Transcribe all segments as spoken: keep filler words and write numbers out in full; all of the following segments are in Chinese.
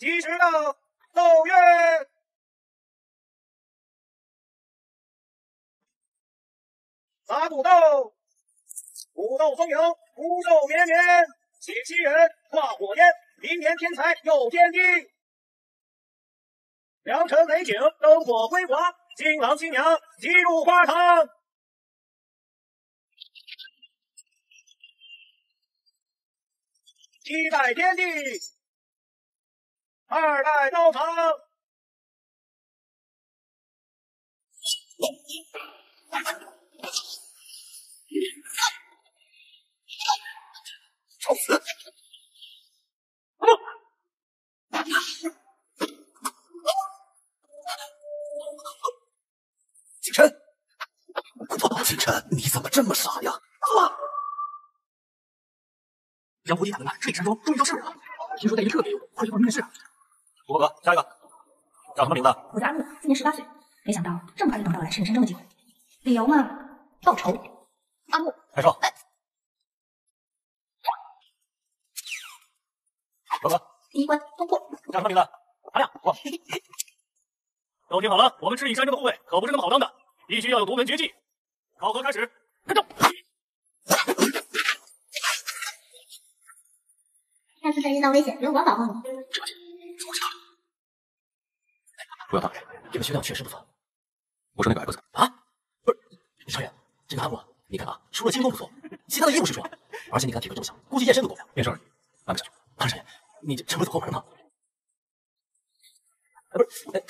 及时的奏乐。打土豆，土豆丰盈，福寿绵绵，喜气人，化火焰，明年添财又添丁。 良辰美景，灯火辉煌，新郎新娘齐入花堂。一代天地，二代高堂，找死！啊 清晨，清晨，你怎么这么傻呀？啊！杨伯基打电话，这里山庄终于到市了，听说代孕特别多，快去报名面试。伯伯，下一个叫什么名字？我叫阿木，今年十八岁，没想到这么快就能到来市里山庄的机会。理由嘛，报仇。阿木，开哨。伯伯，第一关通过。叫什么名字？阿亮，我。都听好了，我们赤影山庄的部位可不是那么好当的，必须要有独门绝技。考核开始，开动！下次再遇到危险，有我保护你。这些我知道了。不要打人，这个学长确实不错。我说那个矮个子啊，不是李少爷，这个阿木，你看啊，除了轻功不错，其他的一无是处。而且你看体格这么小，估计健身都够不了。没事，安排下去。二少爷，你这这不是走后门吗？哎，不是，哎。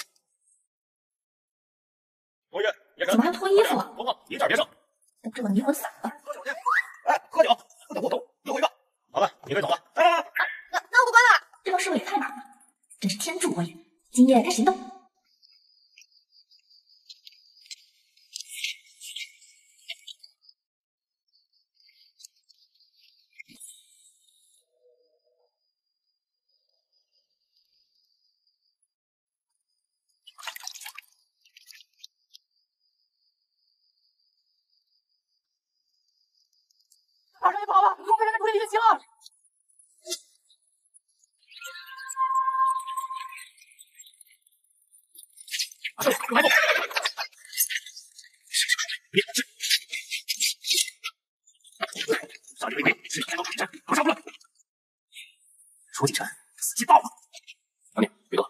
同学，怎么还脱衣服啊？伯伯，一点别剩，都被我迷魂散了。喝酒去，哎，喝酒，等我等我，一会儿吧。好了，你该走了。哎，那那我不管了。这帮侍卫也太难了，真是天助我也！今夜该行动。把人给跑了，我被人给追上了。啊，对，快跑！别吃！少林妹妹是山东警察，我上不了。说警察，司机爆了。阿亮，别动！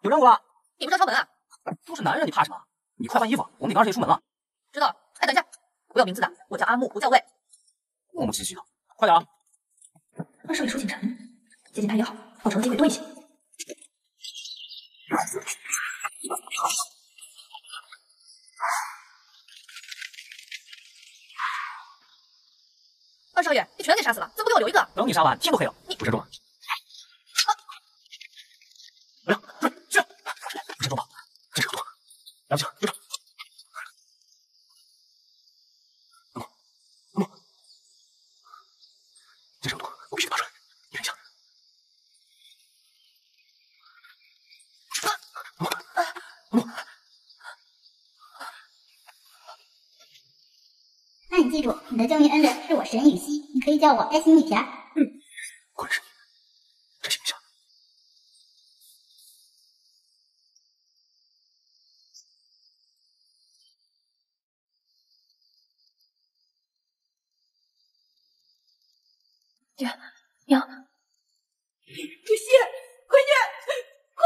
有任务啊！你不是要敲门啊？都是男人，你怕什么？你快换衣服，我们得跟二少爷出门了。知道了。哎，等一下，我要名字的，我叫阿木，不叫魏。磨磨唧唧的，快点啊！二少爷说警察，接近他也好，报仇的机会多一些。二少爷，你全给杀死了，怎么给我留一个？等你杀完，天都黑了。你不是重啊？ 杨强，队长，阿木，阿木，这手毒我必须拿出来，你等一下。阿木，阿木，那你记住，你的救命恩人是我沈雨熙，你可以叫我爱心女侠。嗯，果然是你，真是女侠。 娘娘，雨熙，快点，快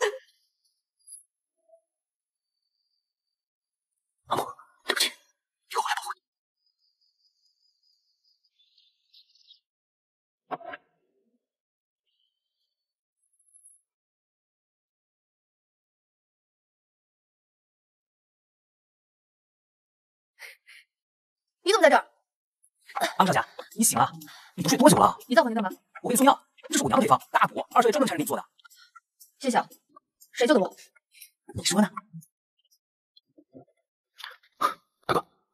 跑！阿木，对不起，以后我来保护你。你怎么在这儿？安少侠。 你醒了？你都睡多久了？你在房间干嘛？我给你送药，这是我娘的配方，大补。二少爷专门差人给你做的。谢谢，谁救的我？你说呢？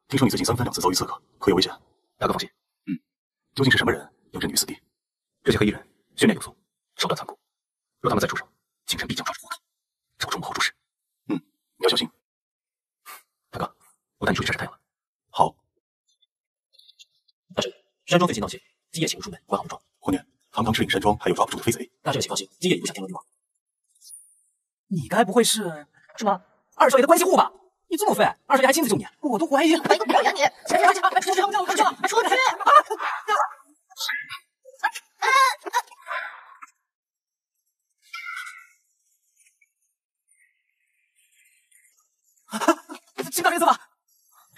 听说你最近三番两次遭遇刺客，可有危险？大哥放心，嗯，究竟是什么人要置你于死地？这些黑衣人训练有素，手段残酷，若他们再出手，清晨必将抓住活口，找出幕后主使。嗯，你要小心。大哥，我带你出去晒晒太阳了。好。大圣，山庄最近闹心，今夜请勿出门，管好门窗。红娘，堂堂赤岭山庄还有抓不住的飞贼。大圣，请放心，今夜你不想天罗地网。你该不会是什么二少爷的关系户吧？ 你这么废，二少爷还亲自救你，我都怀疑。哎，不要脸你！出去！出去！出去！出去！啊！啊！请大人责罚。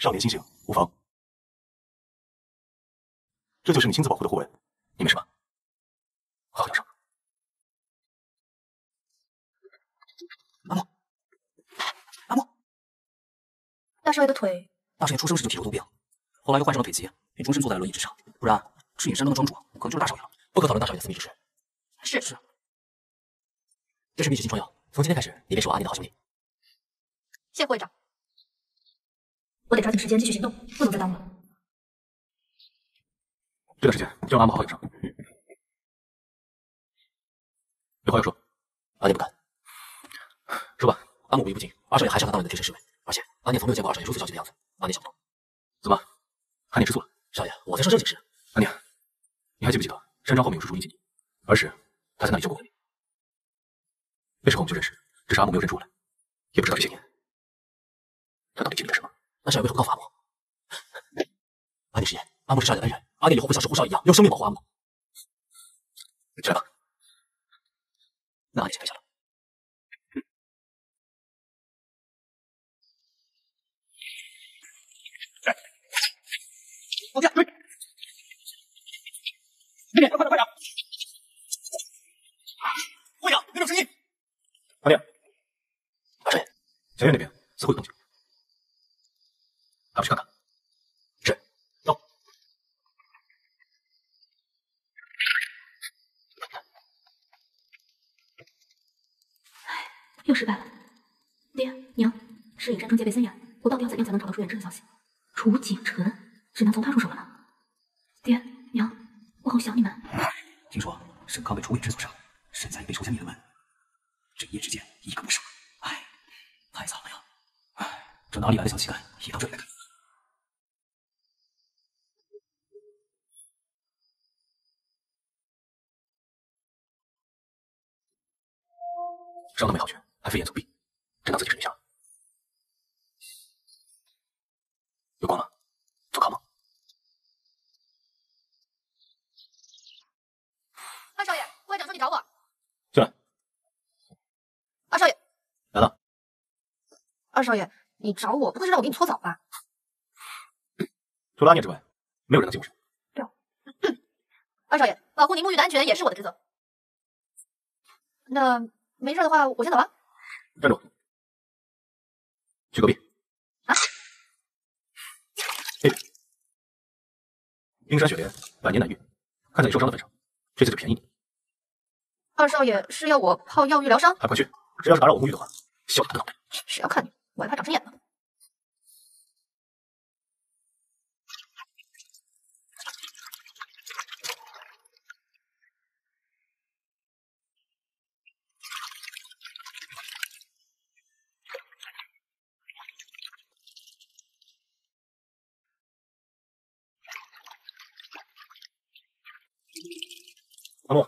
少年清醒，无妨。这就是你亲自保护的护卫，你没事吧？好好养伤。阿莫，阿莫。 大少爷的腿，大少爷出生时就体弱多病，后来又患上了腿疾，便终身坐在轮椅之上。不然，赤影山庄的庄主可能就是大少爷了。不可讨论大少爷的私密之事。是是，这是秘制新创药，从今天开始，你便是我阿宁的好兄弟。谢会长，我得抓紧时间继续行动，不能再耽误了。这段时间让阿木好好养伤。有话要说，阿宁不敢。说吧，阿木武艺不精，二少爷还是他当年的贴身侍卫。 而且阿念从没有见过二少爷如此着急的样子，阿念想不通。怎么，阿念吃醋了？少爷，我才说正经事。阿念，你还记不记得山庄后面有树树荫禁地？儿时他在那里救过我。那时候我们就认识，只是阿木没有认出我来，也不知道这些年他到底经历了什么。那少爷为何不告诉阿木？阿念食言，阿木是少爷的恩人，阿念以后会像守护少爷一样，用生命保护阿木。起来吧，那阿念先退下了。 放下！追！那边，快点，快点！会长，那边有声音。阿亮，大少爷，前院那边似乎有动静，咱们去看看。是，走。哎，又失败了。爹娘，赤影山庄戒备森严，我到底要怎样才能找到出远征的消息？楚景辰。 只能从他入手了呢。爹娘，我好想你们。听说沈康被楚远之所杀，沈家也被仇家灭了门，这一夜之间一个不剩。哎，太惨了呀！哎，这哪里来的小乞丐，也到这里来看。伤都没好去，还飞檐走壁，真当自己是女侠？有光了。 做好吗？二少爷，会长说你找我。进来。二少爷。来了。二少爷，你找我不会是让我给你搓澡吧？除了阿念之外，没有人能进我身。对哦。二少爷，保护您沐浴的安全也是我的职责。那没事的话，我先走了。站住！去隔壁。啊？ 冰山雪莲，百年难遇。看在你受伤的份上，这次就便宜你。二少爷是要我泡药浴疗伤？还快去！谁要是打扰我沐浴的话，削他的脑袋！谁要看你，我还怕长针眼呢。阿木，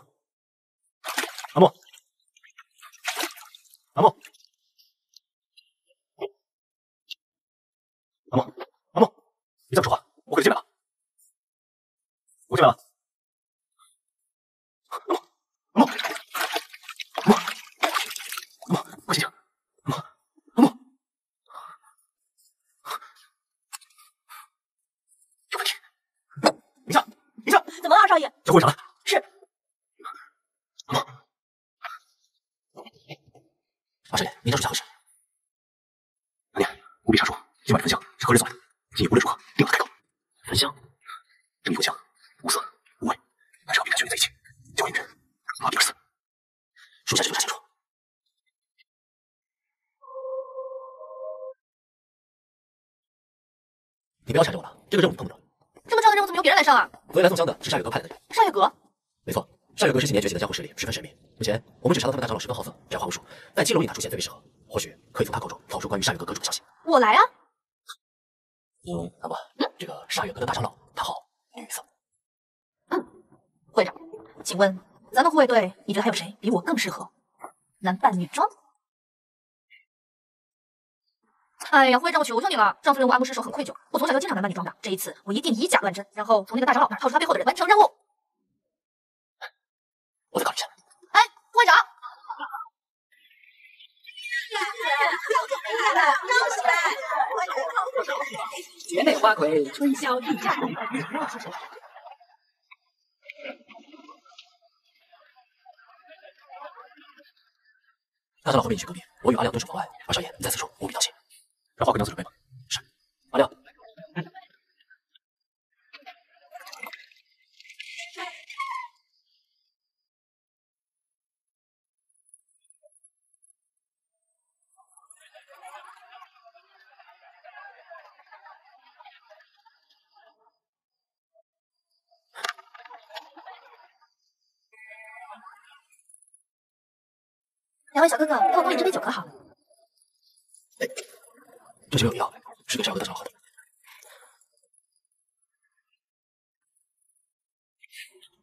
阿木，阿木，阿木，阿木，你再不说话，我可就进来了！我进来了！阿木，阿木，阿木，阿木，快醒醒！阿木，阿木，有问题！你上，你上！怎么了，二少爷？叫会长来。 二少爷，您找属下何事？阿念，五笔杀术，今晚焚香是何人所为？今夜无论如何定要他开刀。焚香，这里焚香，无色无味，还是和冰山雪莲在一起，就会凌晨马蒂而死。属下这就查清楚。你不要缠着我了，这个任务你碰不着。这么重要的任务怎么由别人来上啊？所以来送香的是善月阁派来的人。善月阁？没错，善月阁是近年崛起的江湖势力，十分神秘。目前我们只查到他们大长老十分好色，狡猾无数，在青龙影塔出现最为适合，或许可以从他口中套出关于善月阁阁主的消息。我来啊！嗯，阿伯，嗯，这个善月阁的大长老，他好女色。嗯，会长，请问咱们护卫队，你觉得还有谁比我更适合男扮女装？ 哎呀，会长，我求求你了！上次任务暗部失手，很愧疚。我从小就经常男扮女装的，这一次我一定以假乱真，然后从那个大长老那儿套出他背后的人，完成任务。我再考虑一下。哎，会长！绝美花魁，春宵一战。大长老和你去隔壁，我与阿亮蹲守门外，而少爷你在此处务必当心。 让花魁娘子准备吧。是，阿亮。嗯、两位小哥哥，给我恭喜这杯酒可好？哎 这酒有药，是给小哥大长老喝的。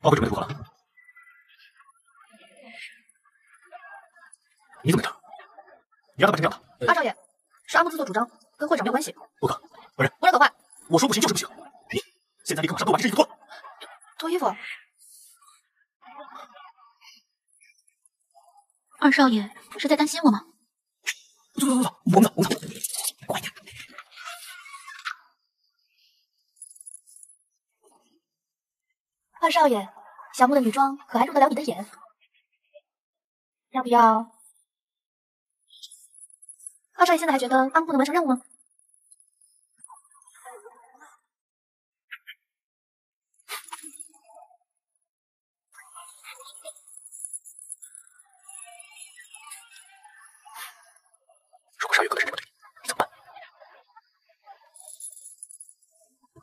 花魁准备入口了，你怎么没唱？你让他扮成这样的。二少爷，是阿木自作主张，跟会长没有关系。不可，不是，不是可坏。我说不行就是不行。你现在立刻马上给我把这身衣服脱了。脱衣服？二少爷是在担心我吗？走走走走，我们走，我们走。 快点！二少爷，小木的女装可还入得了你的眼？要不要？二少爷现在还觉得阿木不能完成任务吗？如果少爷哥是这么对你，怎么办？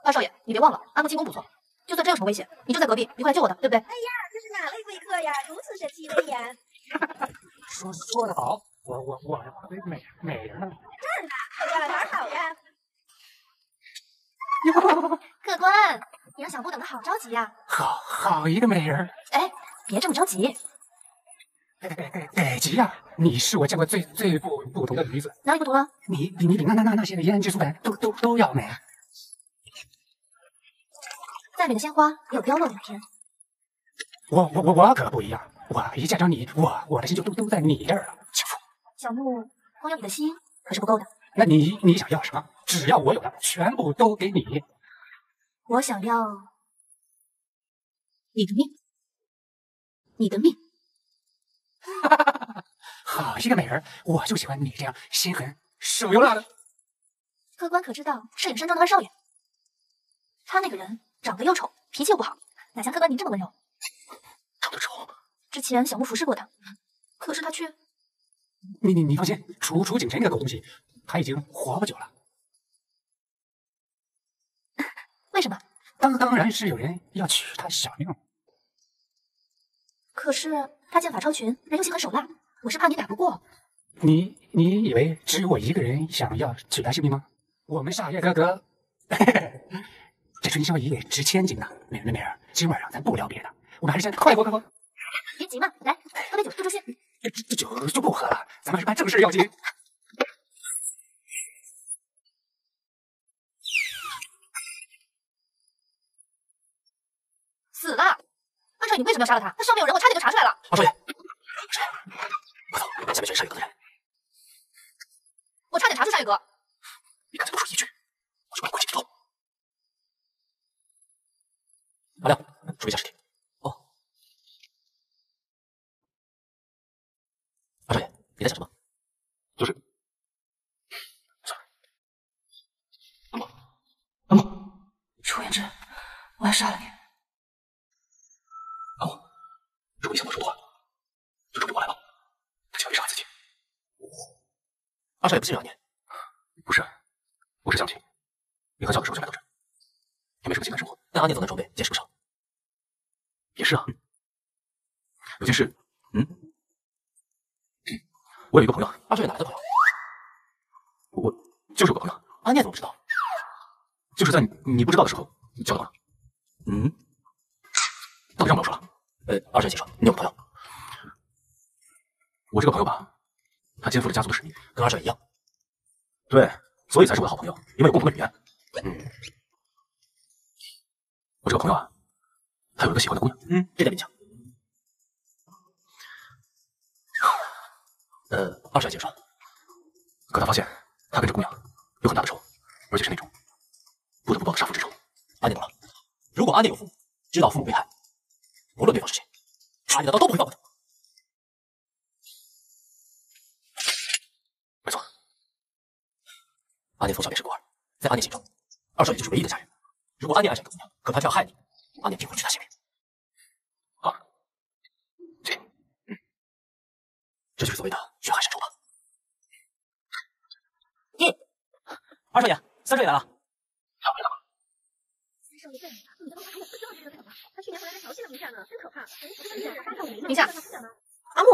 二少爷，你别忘了，阿木轻功不错。就算真有什么危险，你就在隔壁，你会来救我的，对不对？哎呀，这是哪位贵客呀？如此神气威严。说说得好，我我我美美着呢。这儿呢，哎呀，哪儿好呀？客官，你让小布等得好着急呀。好好一个美人！哎，别这么着急。得得得得急呀！你是我见过最最不不同的女子。哪里不同了？你比你比那那那那些胭脂书本都都都要美。 再美的鲜花也有凋落的一天。我我我我可不一样，我一见着你，我我的心就都都在你这儿了。幸福。小木，光有你的心可是不够的。那你你想要什么？只要我有了，全部都给你。我想要你的命，你的命。哈哈哈哈！好一个美人，我就喜欢你这样心狠手又辣的。客官可知道摄影山庄的二少爷？他那个人。 长得又丑，脾气又不好，哪像客官您这么温柔。长得丑，之前小木服侍过他，可是他却……你你你放心，楚楚景晨那个狗东西，他已经活不久了。为什么？当当然是有人要取他小命。可是他剑法超群，人又心狠手辣，我是怕你打不过。你你以为只有我一个人想要取他性命吗？我们夏月哥哥。这春宵一夜值千金呐，美人美人，今晚上咱不聊别的，我们还是先快活快活。别急嘛，来喝杯酒助助兴。这这酒就不喝了，咱们还是办正事要紧。死了！二少爷，你为什么要杀了他？他上面有人，我差点就查出来了。二少爷，快走，下面全是少爷哥的人。我差点查出少爷哥。你敢再多说一句，我就把你跪地不头。 阿亮，注意一下身体。哦，二少爷，你在想什么？就是，阿木，阿木，楚言之，我要杀了你。阿木，如果你想我说的话，就冲着我来吧，他就会杀自己。二少爷不信任你，不是，我是想起你很少的时候就来到这儿，也没什么情感生活，但阿念总能筹备，见识不少。也是啊，嗯、有件事，嗯，我有一个朋友，阿帅哪来的朋友？我就是有个朋友，阿念怎么知道？就是在 你, 你不知道的时候交到了。嗯，到底让不让我说了？呃，阿帅先说，你有个朋友，我这个朋友吧，他肩负了家族的使命，跟阿帅一样。对，所以才是我的好朋友，因为有共同的语言。嗯，我这个朋友啊，他有一个喜欢的姑娘。嗯，这点勉强。呃，二帅先说，可他发现他跟这姑娘有很大的仇，而且是那种不得不报的杀父之仇。阿念懂了，如果阿念有父母，知道父母被害，无论对方是谁，阿念的刀都不会放过他。没错，阿念从小便是孤儿，在阿念心中，二帅也就是唯一的家人。如果阿念爱上一个姑娘，可他却要害你，阿念定会置他性命。好、啊，这，嗯，这就是所谓的血海深仇吧。嗯，二少爷，三少爷来了。他回来了吗？三少爷在哪？你的朋友不知道这个怎么？他去年回来调戏了明夏呢，真可怕。明夏，阿木，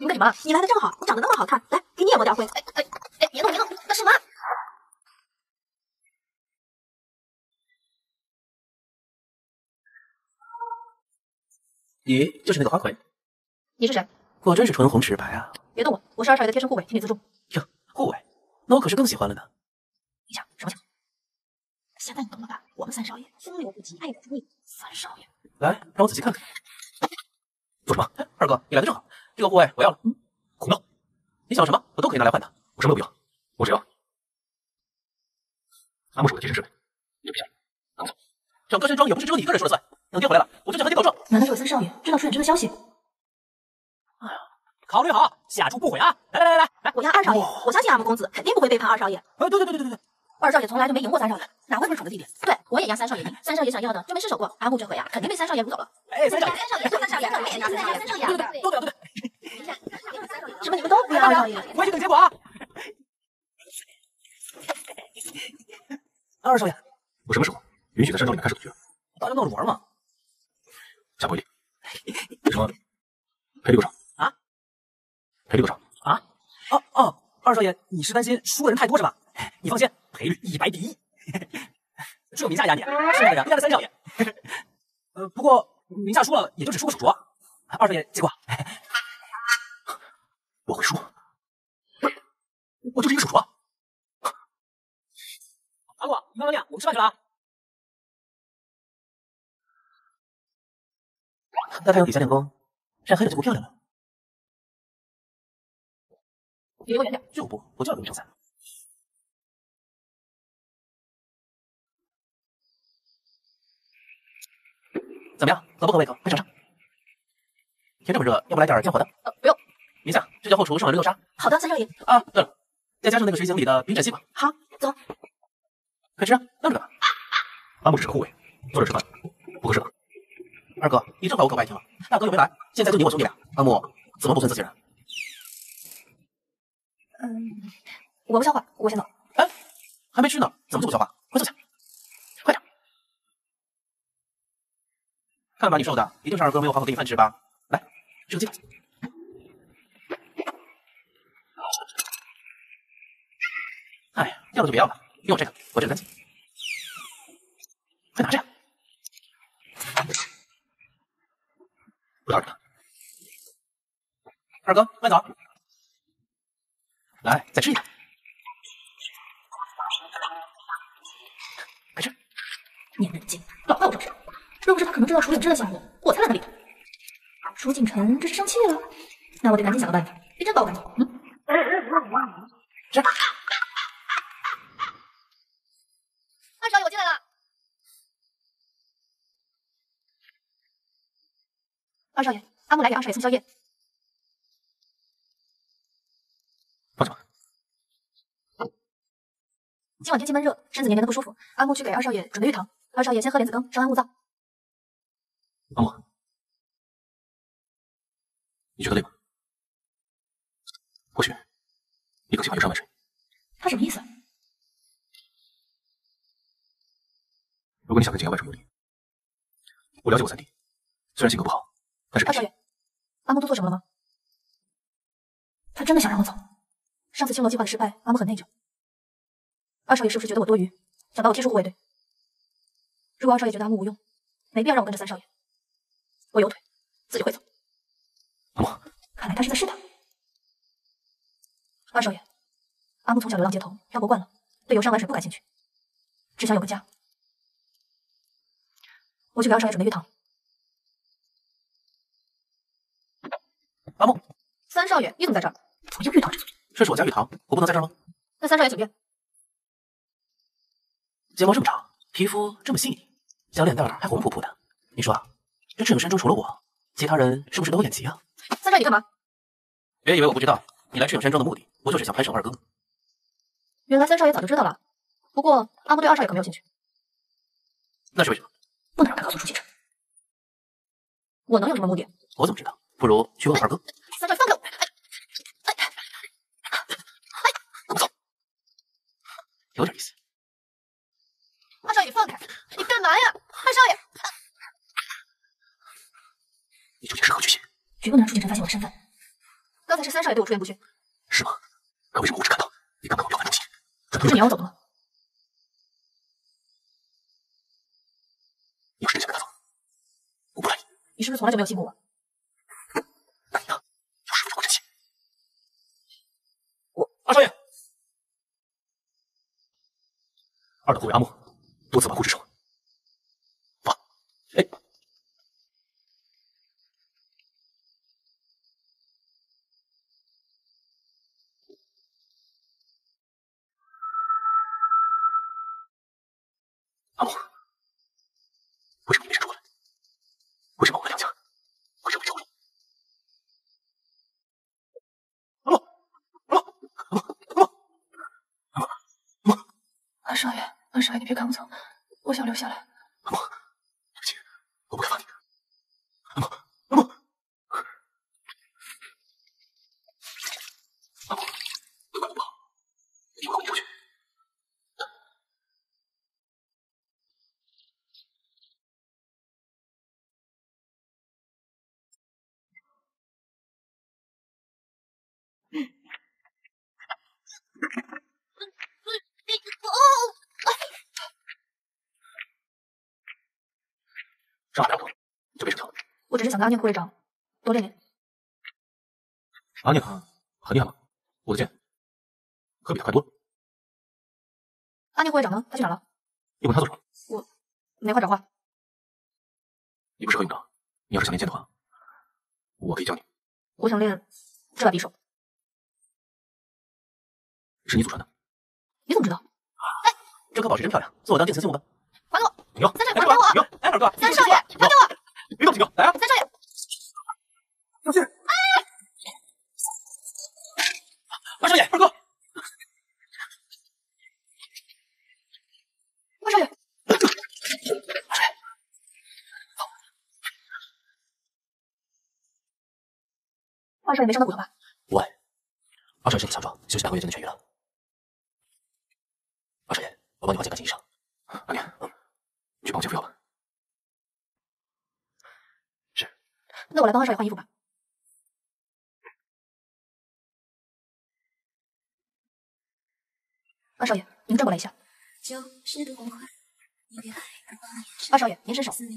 你干什么？你来的正好，你长得那么好看，来，给你也抹点灰。哎哎哎，别动别动，那什么？ 你就是那个花魁，你是谁？果真是唇红齿白啊！别动我，我是二少爷的贴身护卫，请你自重。哟，护卫，那我可是更喜欢了呢。你想什么情况？现在你懂了吧？我们三少爷风流不羁，爱宠溺。三少爷，来，让我仔细看看。做什么？哎，二哥，你来的正好，这个护卫我要了。嗯，胡闹！你想要什么，我都可以拿来换它。我什么都不要，我只要阿木是我的贴身侍卫，你别想，拿走。整个山庄也不是只有你一个人说了算。 等爹回来了，我就去和爹告状。难道有三少爷知道出远征的消息？哎呀，考虑好，下注不悔啊！来来来来来，我要二少爷，我相信阿木公子肯定不会背叛二少爷。哎，对对对对对对，二少爷从来就没赢过三少爷，哪会不是宠的弟弟？对，我也压三少爷赢，三少爷想要的就没失手过。阿木这回啊，肯定被三少爷掳走了。哎，三少爷，三少爷，三少爷，三少爷，三少爷，三少爷，对对对，都对对对。什么？你们都不要二少爷？我去等结果啊！二少爷，我什么时候允许在山庄里面开手续了？大家闹着玩嘛。 下不为例，为什么赔礼多少啊？赔礼多少啊？哦哦，二少爷，你是担心输的人太多是吧？你放心，赔率一百比一，只有明夏压你，剩下的人压着三少爷。呃，不过明夏输了，也就只输个手镯。二少爷，结果我会输？我就是一个手镯。阿木，你慢慢练，我们吃饭去了啊。 大太阳底下练功，晒黑了就不漂亮了。你离我远点！就不，我就要跟你争赛。怎么样，合不合胃口？快尝尝。天这么热，要不来点降火的？呃，不用。明夏，这叫后厨上完绿豆沙。好的，三少爷。啊，对了，再加上那个水井里的冰镇西瓜。好，走。快吃啊，愣着呢。阿木只是个护卫，坐着吃饭不合适。 二哥，你正好我口不爱听了。大哥又没来，现在就你我兄弟俩。阿木怎么不存自己人？嗯，我不消化，我先走。哎，还没吃呢，怎么就不消化？快坐下，快点！看把你瘦的，一定是二哥没有好好给你饭吃吧？来，吃个鸡块。哎呀，要了就别要了，用我这个，我这个干净。快拿着呀！ 不打扰了，二哥，慢走。来，再吃一个，快吃！你冷静，老在我这吃。若不是他可能知道楚景之的下落，我才懒得理他。楚景城这是生气了？那我得赶紧想个办法，别真把我赶走。嗯，吃。二少爷，我进来了。 二少爷，阿木来给二少爷送宵夜。放什么？今晚天气闷热，身子黏黏的不舒服。阿木去给二少爷准备御糖，二少爷先喝莲子羹，稍安勿躁。阿木，你觉得累吗？或许你更喜欢游山玩水。他什么意思？如果你想跟景瑶完成目的，我了解我三弟，虽然性格不好，但是……高小远，阿木做错什么了吗？他真的想让我走。上次青楼计划的失败，阿木很内疚。二少爷是不是觉得我多余，想把我踢出护卫队？如果二少爷觉得阿木无用，没必要让我跟着三少爷。我有腿，自己会走。阿木，看来他是在试探。二少爷，阿木从小流浪街头，漂泊惯了，对游山玩水不感兴趣，只想有个家。 我去给二少爷准备月堂。阿木，三少爷，你怎么在这儿？我要月堂这座，这是我家月堂，我不能在这儿吗？那三少爷请便。睫毛这么长，皮肤这么细腻，小脸蛋儿还红扑扑的，你说啊，这赤影山中除了我，其他人是不是都有点急啊？三少爷，你干嘛？别以为我不知道，你来赤影山中的目的，我就是想攀上二哥。原来三少爷早就知道了，不过阿木对二少爷可没有兴趣。那是为什么？ 不能让他告诉楚启辰，我能有什么目的？我怎么知道？不如去问二哥。三少爷，放开我！哎哎哎！跟我走，有点意思。二少爷，放开！你干嘛呀？二少爷，你究竟是何居心？绝不能让楚启辰发现我的身份。刚才是三少爷对我出言不逊。是吗？可为什么我只看到你刚刚要翻东西？不是你要我走的吗？ 你要是真想跟他走，我不拦你。你是不是从来就没有信过我？那你呢？又是不是不珍惜？我二少爷，二等护卫阿木多次玩忽职守，啊，哎，阿木。 为什么你没伸出来？为什么我们两家会成为仇人？阿木，阿木，阿木，阿木，阿木，二少爷，二少爷，你别赶我走，我想留下来。阿木，对不起，我不该罚你。阿木，阿木，阿木，别管我不好，一定会跟你过去。 上海不要多，就别逞强。我只是想跟阿念护卫长多练练。阿念很厉害吗？我的剑可比他快多了。阿念护卫长呢？他去哪了？你问他做什么？我没话找话。你不是何勇长？你要是想练剑的话，我可以教你。我想练这把匕首。是你祖传的？你怎么知道？哎，这颗宝石真漂亮，做我当电子信物吧。还给我！停！三少爷，还给我！停！哎，二哥，三少爷，还给我！别动，秦哥，来啊！三少爷，小心！哎，二少爷，二哥，二少爷，二少爷，二少爷没伤到骨头吧？喂，二少爷身体强壮，休息半个月就能痊愈了。 二少爷，我帮你化解感情衣裳。阿念，嗯，去帮我姐夫要吧。是。那我来帮二少爷换衣服吧。二少爷，您转过来一下。二少爷，您伸手。二少爷，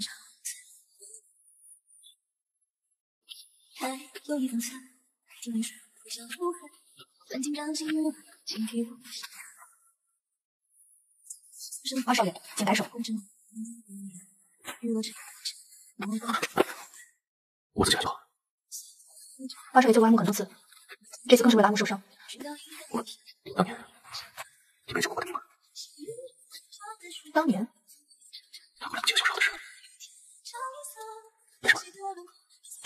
请抬手。我自己来就好。二少爷救过阿木很多次，这次更是为了阿木受伤。我当年也没救过我的命吧？当年？他们两个经历受伤的事，没什么。就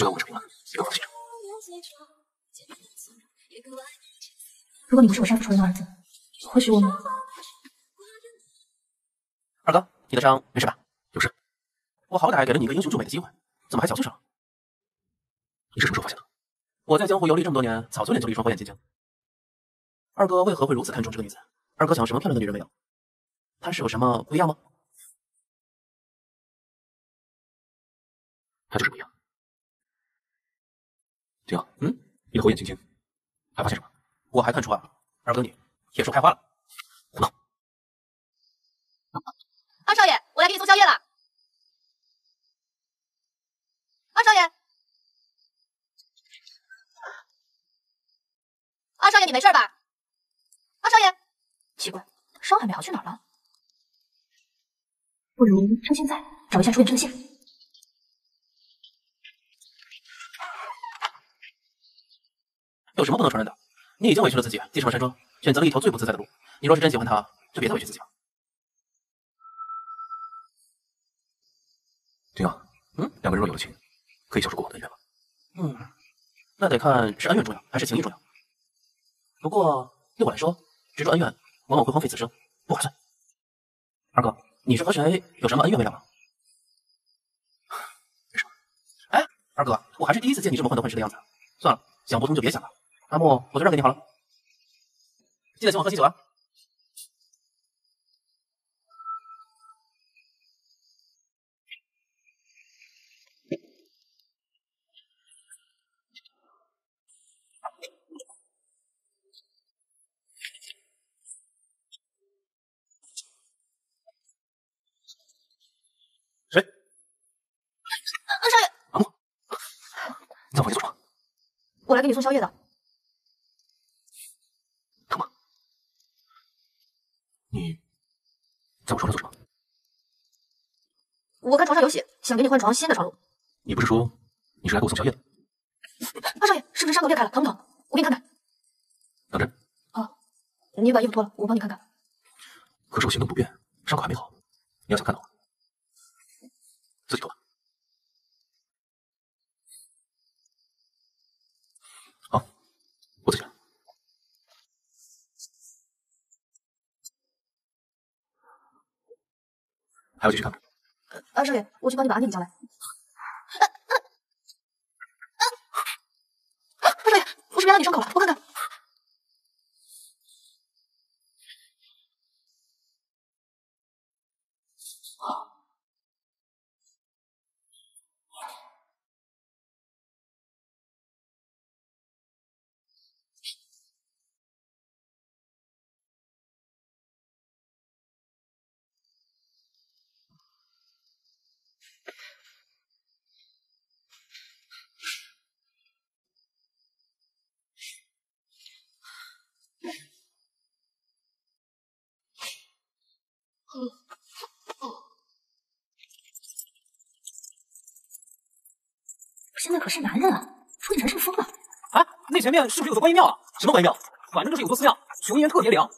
当我成名了，别跟我计较。如果你不是我杀父仇人的儿子，或许我们…… 二哥，你的伤没事吧？有事，我好歹给了你一个英雄救美的机会，怎么还小剧场？你是什么时候发现的？我在江湖游历这么多年，早就练就了一双火眼金睛。二哥为何会如此看重这个女子？二哥想要什么漂亮的女人没有？她是有什么不一样吗？它就是不一样。这样，嗯，你的火眼金睛，还发现什么？我还看出啊，二哥你野兽开花了，胡闹！二少爷，我来给你送宵夜了。二少爷，二少爷，你没事吧？二少爷，奇怪，伤还没好，去哪儿了？不如趁现在找一下楚远之的线。 有什么不能承认的？你已经委屈了自己，寄生了山庄，选择了一条最不自在的路。你若是真喜欢他，就别再委屈自己了。这样，嗯，两个人若有了情，可以享受过往的恩怨了。嗯，那得看是恩怨重要还是情谊重要。不过对我来说，执着恩怨往往会荒废此生，不划算。二哥，你是和谁有什么恩怨未了吗？没什么。哎，二哥，我还是第一次见你这么患得患失的样子。算了，想不通就别想了。 阿木，我就让给你好了。记得请我喝喜酒啊！谁？二少爷。阿木，你在我这里做什么？我来给你送宵夜的。 你在我床上做什么？我看床上有血，想给你换床新的床褥。你不是说你是来给我送宵夜的？二少爷，是不是伤口裂开了？疼不疼？我给你看看。等着。啊，你把衣服脱了，我帮你看看。可是我行动不便，伤口还没好。你要想看到我，自己脱吧。好，我自己来。 还要继续看吗？二少爷，我去帮你把阿念叫来。二少爷，我是不是让你伤口了？我看看。现在可是男人啊，楚远之是不是疯了？哎，那前面是不是有座观音庙啊？什么观音庙？反正就是有座寺庙，雄烟特别凉。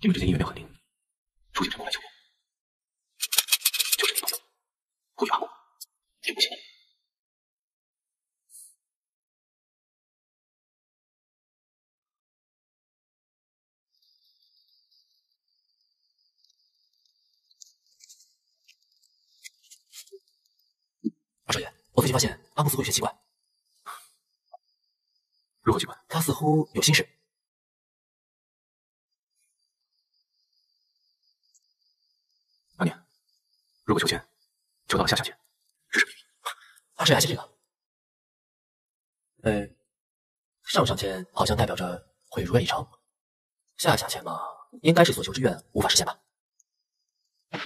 你们之间姻缘很灵，楚景成过来求我，就是你帮我，我与阿木并不行。二少爷，我最近发现阿木似乎有些奇怪。如何奇怪？他似乎有心事。 如果求签，求到了下下签，这是阿少爷还是这个？呃、哎，上上签好像代表着会如愿以偿，下下签嘛，应该是所求之愿无法实现吧？少爷，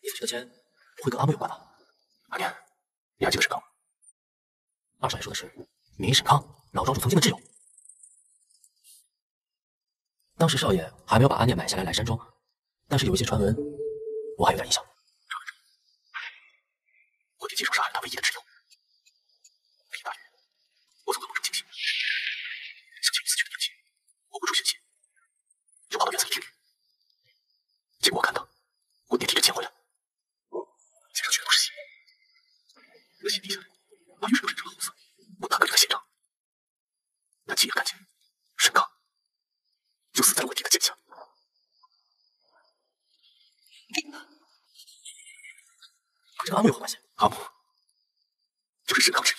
你所求的签会跟阿木有关吧？阿念，你还记得沈康？二少爷说的是名医沈康，老庄主曾经的挚友。当时少爷还没有把阿念买下来来山庄。 但是有一些传闻，我还有点印象。传闻中，我被接手杀害他唯一的挚友，魏大人，我从噩梦中惊醒，把这安慰我吧先。阿木，这是康之玉。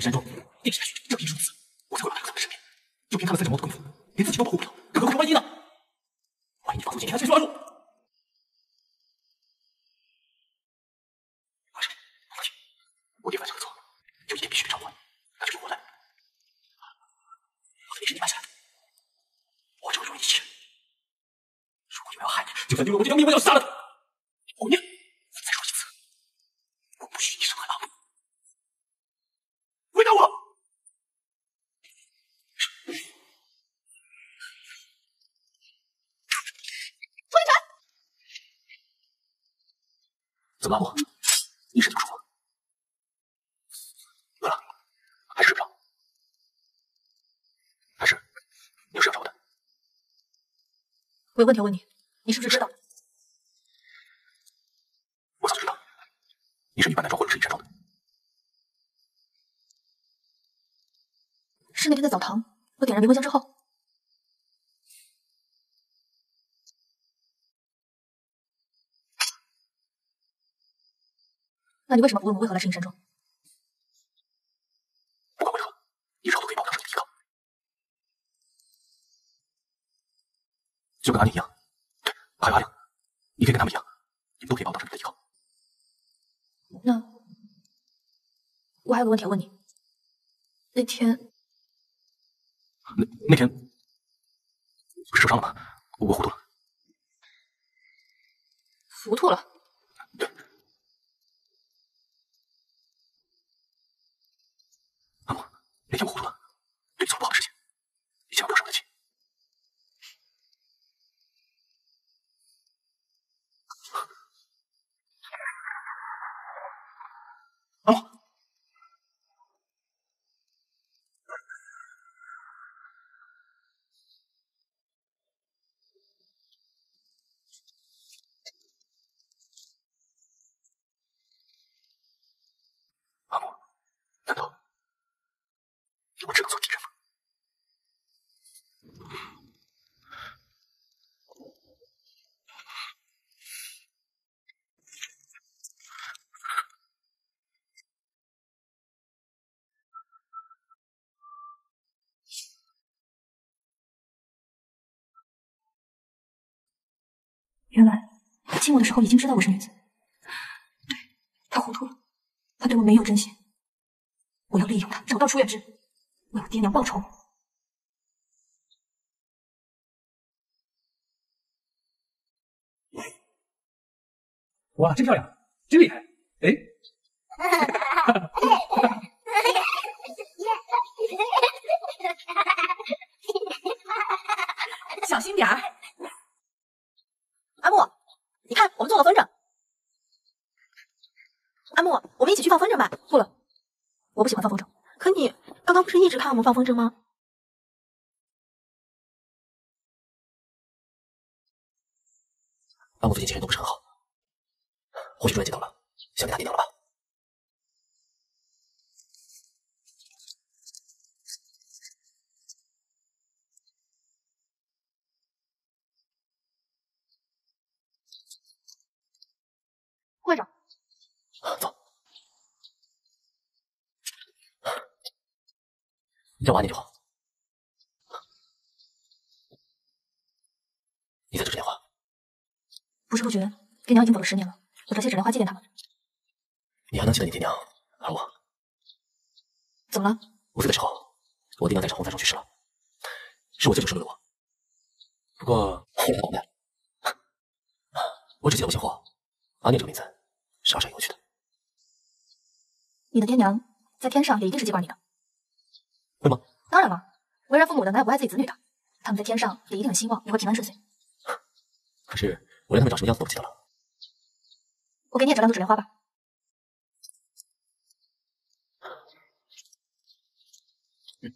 山中定是正义如此，我才会把他留在身边。就凭他们三只毛腿功夫，连自己都保护不了，更何况万一呢？万一你方素锦给他全速抓住，阿水，放他去。我爹犯下的错，有一点必须得偿还，那就是我来。我的命是你埋下的，我只会容忍一切。如果你们要害人，就算丢了我这条命，我也要杀了他。我娘。 怎么了，我一身不舒服？饿了？还是睡不着？还是你有事要找我的？我有问题要问你，你是不是知道？我早就知道，你是女扮男装混入赤壁山庄的。是那天在澡堂，我点燃迷魂香之后。 那你为什么不问我为何来赤影山庄？不管为何，你日后都可以把我当成你的依靠，就跟阿念一样，对，还有阿亮，你可以跟他们一样，你们都可以把我当成你的依靠。那我还有个问题要问你，那天，那那天受伤了吗？我糊涂了，糊涂了。 那天我糊涂了，对你做了不好的事情，你千万不要生我的气。阿木，阿木，难道？ 我只能做替身吗？原来他亲我的时候已经知道我是女子，对他糊涂了，他对我没有真心。我要利用他，找到楚远之。 为我爹娘报仇！哇，真漂亮，真厉害！哎，小心点儿！阿木，你看，我们做了风筝。阿木，我们一起去放风筝吧。不了，我不喜欢放风筝。可你。 刚刚不是一直看我们放风筝吗？阿木最近精神都不是很好，或许突然接到了，想给他点掉了吧？会长，走。 你叫我阿念就好，你在这电话。不知不觉，爹娘已经走了十年了，我折些纸莲花祭奠他们。你还能记得你爹娘，而我？怎么了？五岁的时候，我爹娘在一场洪灾中去世了，是我舅舅收留的我。不过后来我明白了，我只记得我姓霍，阿念这个名字是二少给我取的。你的爹娘在天上也一定是接管你的。 会吗？当然了，为人父母的哪有不爱自己子女的？他们在天上也一定很希望你会平安顺遂。可是我连他们长什么样子都不记得了。我给你也折两朵纸莲花吧。嗯。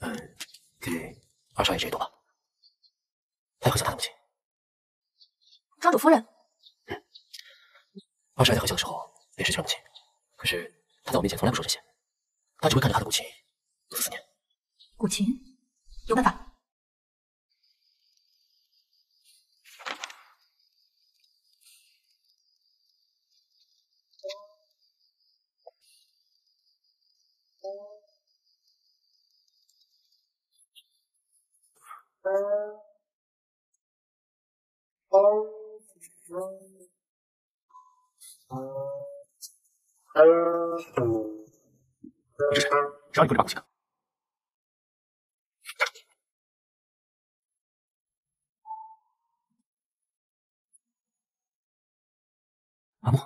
嗯，给二少爷这一朵吧，他很像他的母亲。庄主夫人。嗯，二少爷在很小的时候也失去了母亲，可是他在我面前从来不说这些，他只会看着他的古琴，不思念。古琴，有办法。 没事，只要你不是把古琴的。阿木，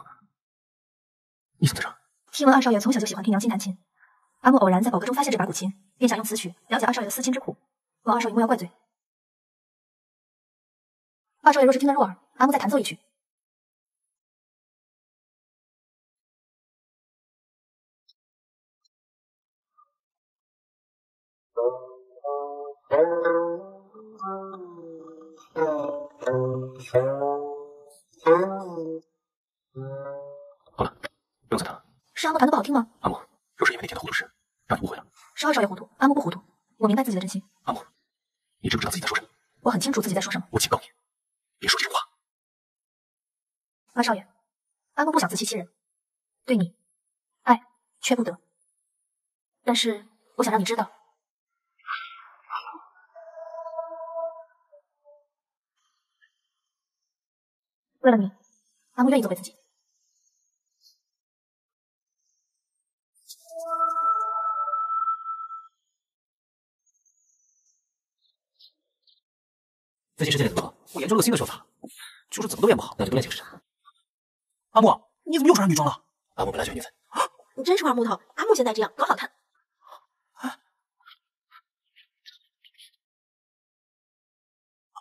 你怎么在这？听闻二少爷从小就喜欢听娘亲弹琴，阿木偶然在宝阁中发现这把古琴，便想用此曲了解二少爷的思亲之苦，望二少爷莫要怪罪。 二少爷若是听得入耳，阿木再弹奏一曲。好了，不用再弹了。是阿木弹的不好听吗？阿木，若是因为那天的糊涂事，让你误会了。是二少爷糊涂，阿木不糊涂。我明白自己的真心。阿木，你知不知道自己在说什么？我很清楚自己在说什么。我警告你。 别说这种话，二少爷，阿木不想自欺欺人，对你爱却不得。但是我想让你知道，为了你，阿木愿意做回自己。 最近世界怎么了？我研究了个新的说法，就是怎么都练不好，那就多练几个试试。阿木，你怎么又穿上女装了？阿木本来就是女粉，你真是块木头。阿木现在这样多好看！啊、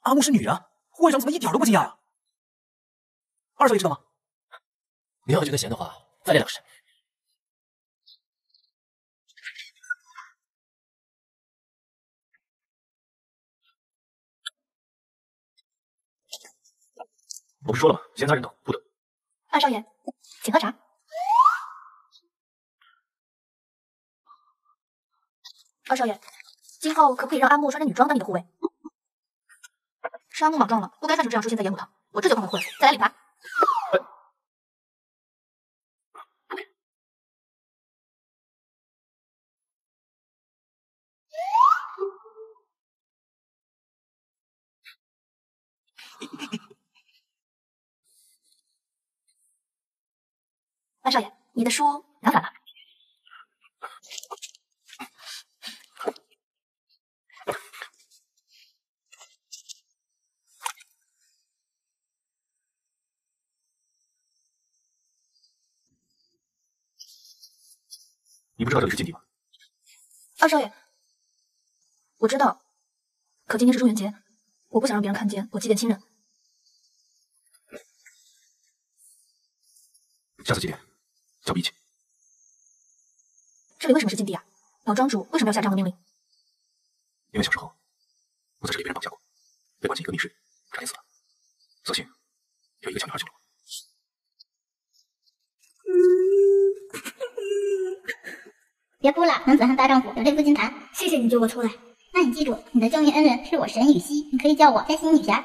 阿木是女人，会长怎么一点都不惊讶呀、啊？二少爷知道吗？你要觉得闲的话，再练两个试。 我不是说了吗？闲杂人等不得。二少爷，请喝茶。二少爷，今后可不可以让阿木穿着女装当你的护卫？是阿木莽撞了，不该擅成这样出现在演武堂。我这就帮他恢复，再来理他。哎 二少爷，你的书拿反了。你不知道这里是禁地吗？二少爷，我知道，可今天是中元节，我不想让别人看见我祭奠亲人。下次祭奠。 小笔记，这里为什么是禁地啊？老庄主为什么要下这样的命令？因为小时候我在这里被人绑架过，被关进一个密室，差点死了。所幸有一个小女孩救了我。别哭了，男子汉大丈夫，有泪不轻弹。谢谢你救我出来。那你记住，你的正义恩人是我神雨溪，你可以叫我摘星女侠。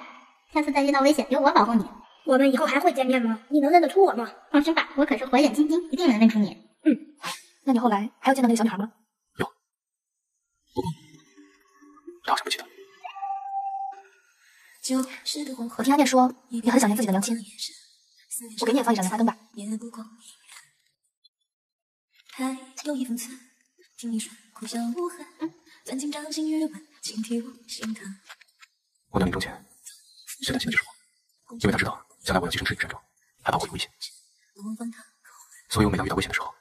下次再遇到危险，由我保护你。 我们以后还会见面吗？你能认得出我吗？放心吧，我可是火眼金睛，一定能认出你。嗯，那你后来还有见到那个小女孩吗？有，不过她好像不记得。我听阿念说你很想念自己的娘亲，我给你也放一盏莲花灯吧。我等临终前，最担心的就是我，因为他知道。 将来我要跻身赤羽山庄，还怕我有危险，所以我每当遇到危险的时候，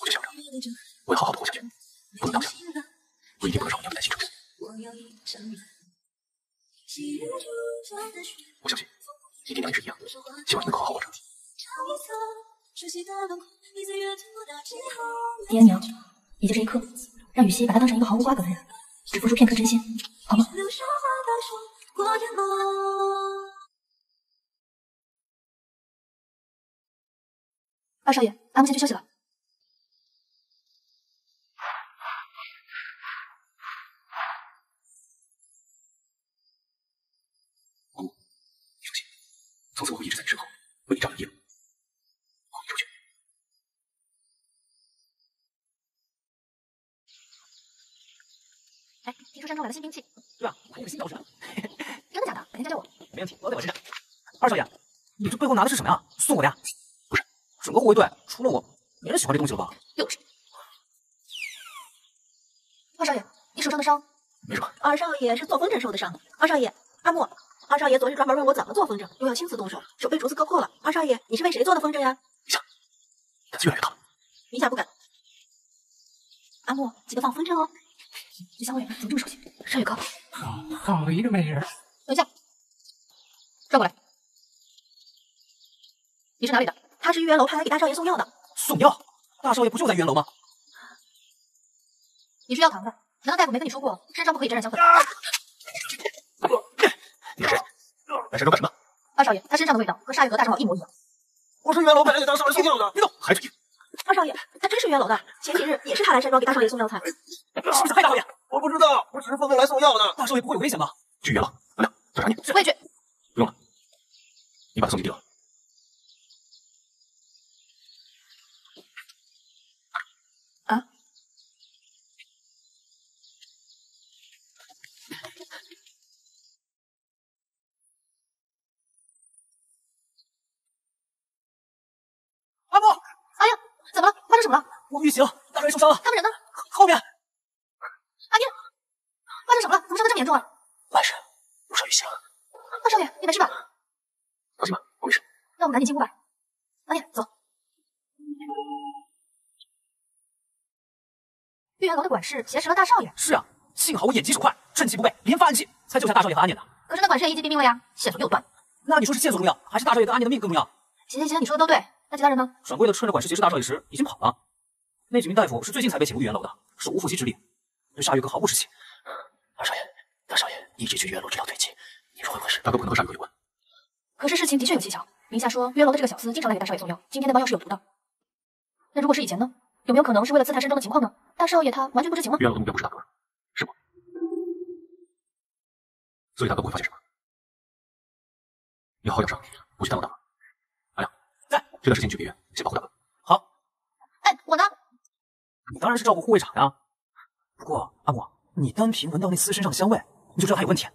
我就想着我要好好的活下去，不能倒下，我一定不能让我娘的担心成真。我相信你爹娘也是一样，希望你能够好好活着。爹娘，也就是一刻，让雨溪把他当成一个毫无瓜葛的人。付出片刻真心，好吗？ 二少爷，阿木先去休息了。姑，你放心，从此我会一直在你身后，为你丈量夜幕。我们出去。哎，听说山中来了新兵器。对啊，我还有新刀神。真的假的？改天教教我。没问题，包在我身上。二少爷，你这背后拿的是什么呀？送我的呀？ 整个护卫队除了我，没人喜欢这东西了吧？又是。二少爷，你手上的伤没什么。二少爷是作风筝受的伤。二少爷，阿木，二少爷昨日专门问我怎么做风筝，又要亲自动手，手被竹子割破了。二少爷，你是为谁做的风筝呀？陛下，胆子越来越大了。陛下不敢。阿木，记得放风筝哦。这香味怎么这么熟悉？少爷哥，好一个美人！等一下，转过来。你是哪里的？ 他是御园楼派来给大少爷送药的。送药？大少爷不就在御园楼吗？你是药堂的，难道大夫没跟你说过，身上不可以沾染香粉？你是谁？来山中干什么？二少爷，他身上的味道和鲨鱼和大长老一模一样。我是御园楼派来给大少爷送药的，你怎么还嘴硬？二少爷，他真是御园楼的，前几日也是他来山庄给大少爷送药材。是不是太大爷？我不知道，我只是奉命来送药的。大少爷不会有危险吧？去御园楼，咱俩调查你。我也去。不用了，你把他送进地牢。 阿木，哎呀，怎么了？发生什么了？我们遇袭了，大少爷受伤了。他们人呢？后面。阿念，发生什么了？怎么伤得这么严重啊？外事，路上遇袭了。二少爷，你没事吧？放心吧，我没事。那我们赶紧进屋吧。阿念，走。御园楼的管事挟持了大少爷。是啊，幸好我眼疾手快，趁其不备，连发暗器，才救下大少爷和阿念的。可是那管事也一击毙命了呀，线索又断。那你说是线索重要，还是大少爷跟阿念的命更重要？行行行，你说的都对。 那其他人呢？掌柜的趁着管事挟持大少爷时已经跑了。那几名大夫是最近才被请入御园楼的，手无缚鸡之力，对鲨鱼哥毫无士气。二少爷，大少爷一直去御园楼治疗退气，你说会不会是大哥可能和鲨鱼哥有关？可是事情的确有蹊跷。明夏说，御园楼的这个小厮经常来给大少爷送药，今天那包药是有毒的。那如果是以前呢？有没有可能是为了刺探山庄的情况呢？大少爷他完全不知情吗？御园楼的目标不是大哥，是我，所以大哥不会发现什么。你好好养伤，我去探望大哥。 这段时间你去别院，先保护大哥。好。哎，我呢？你当然是照顾护卫长呀、啊。不过阿木，你单凭闻到那厮身上的香味，你就知道他有问题。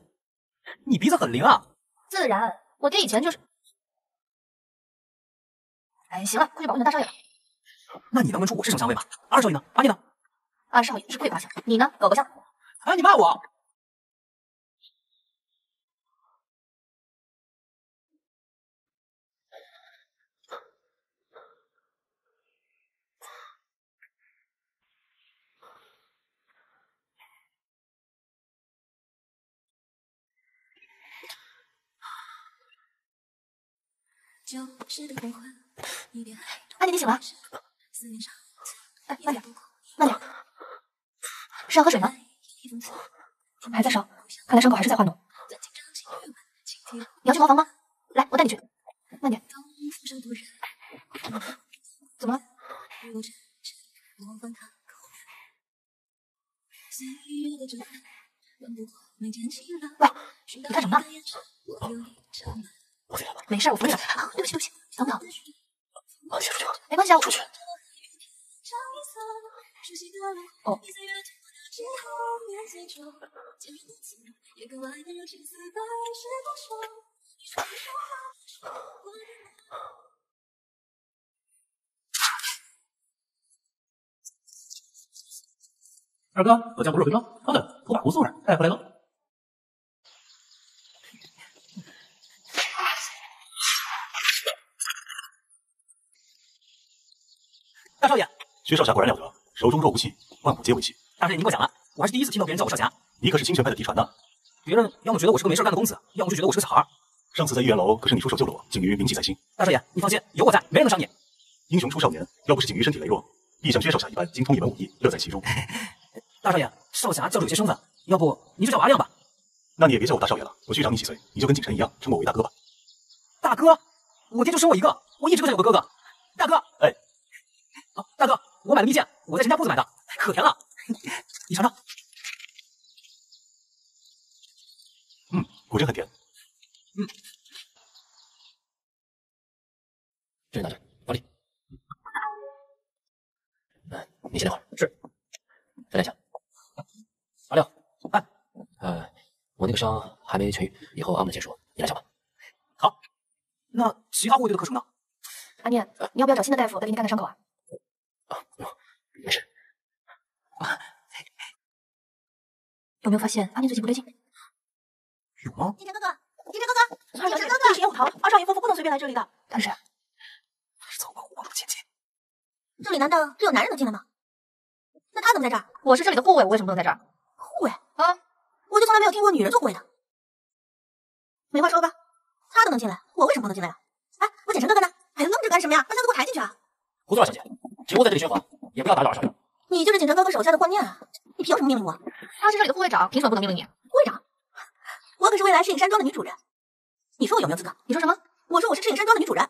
你鼻子很灵啊。自然，我爹以前就是。哎，行了，快去保护你大少爷吧。那你能闻出我是什么香味吗？二少爷呢？阿念呢？二少爷是桂花香，你呢？狗狗香。哎，你骂我！阿念，你醒了？哎，慢点，慢点，是要喝水吗？还在烧，看来伤口还是在化脓。你要去茅房吗？来，我带你去。慢点。怎么了？喂，你干什么呢？ 我没事，我扶你的。啊，对不起，对不起，等等。啊，先出去吧。没关系啊，我出去。哦。二哥，我家不是回庄，稍等，我把胡素儿带回来了。 大少爷，薛少侠果然了得，手中若无器，万物皆为器。大少爷您过奖了，我还是第一次听到别人叫我少侠。你可是清泉派的嫡传的，别人要么觉得我是个没事干的公子，要么就觉得我是个小孩。上次在御园楼，可是你出手救了我，景瑜铭记在心。大少爷，你放心，有我在，没人能伤你。英雄出少年，要不是景瑜身体羸弱，必像薛少侠一般精通一门武艺，乐在其中。大少爷，少侠叫着有些生分，要不你就叫我阿亮吧。那你也别叫我大少爷了，我虚长你几岁，你就跟景晨一样，称我为大哥吧。大哥，我爹就生我一个，我一直都想有个哥哥。大哥，哎，啊，大哥，我买了蜜饯，我在陈家铺子买的，可甜了，你尝尝。嗯，果真很甜。嗯，这拿着，老李。嗯，你先等会儿。是。再来一下。阿六，哎，呃，我那个伤还没痊愈，以后阿木的解说，你来讲吧。好。那其他部位的课程呢？阿念，你要不要找新的大夫再给你看看伤口啊？啊，不用，没事。啊，有没有发现阿念最近不对劲？有吗？金晨哥哥，金晨哥哥，二少爷，这里有虎头，二少爷吩咐不能随便来这里的。他是谁？他是走过我的姐姐。这里难道只有男人能进来吗？那他怎么在这儿？我是这里的护卫，我为什么不能在这儿？护卫啊，我就从来没有听过女人做护卫的。没话说吧？他都能进来，我为什么不能进来啊？哎，我简晨哥哥呢？哎，愣着干什么呀？让他给我抬进去啊！胡总小姐，请勿在这里喧哗，也不要打扰二少爷。你就是简晨哥哥手下的幻念啊！你凭什么命令我？他是这里的护卫长，凭什么不能命令你？护卫长，我可是未来赤影山庄的女主人。你说我有没有资格？你说什么？我说我是赤影山庄的女主人。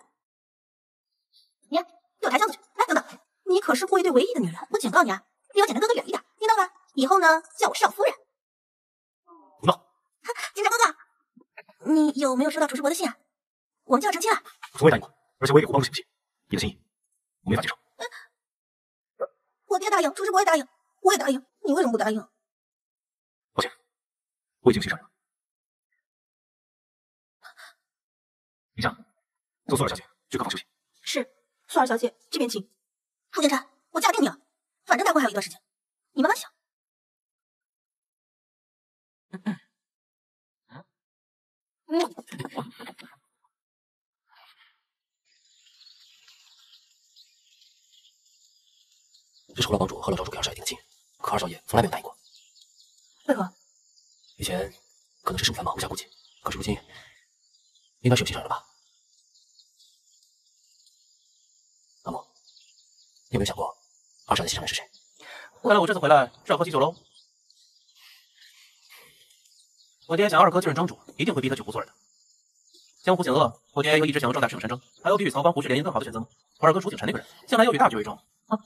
你给我抬箱子去！哎，等等，你可是护卫队唯一的女人，我警告你啊，离我简晨哥哥远一点，听到吗？以后呢，叫我少夫人。胡闹！简晨哥哥。你有没有收到楚世伯的信啊？我们就要成亲了。我从未答应过，而且我也给胡帮主写过信。你的心意，我没法接受。呃、我爹答应，楚世伯也答应，我也答应，你为什么不答应？抱歉，我已经心上人了。林夏，送苏二小姐去客房休息。是，苏二小姐这边请。楚景山，我嫁定你了，反正大婚还有一段时间，你慢慢想。嗯嗯嗯，这是侯老帮主和老少主给二少爷定的亲，可二少爷从来没有答应过。为何？以前可能是事务繁忙无暇顾及，可是如今应该是有心上人了吧？阿莫，你有没有想过二少爷的心上人是谁？看来我这次回来是要喝喜酒喽。我爹想要二哥继任庄主，一定会逼他娶胡苏儿的。江湖险恶，我爹又一直想要壮大赤影山庄，还有地与曹芳、胡氏联姻更好的选择吗？而二哥楚景晨那个人，向来又与大局为重。啊，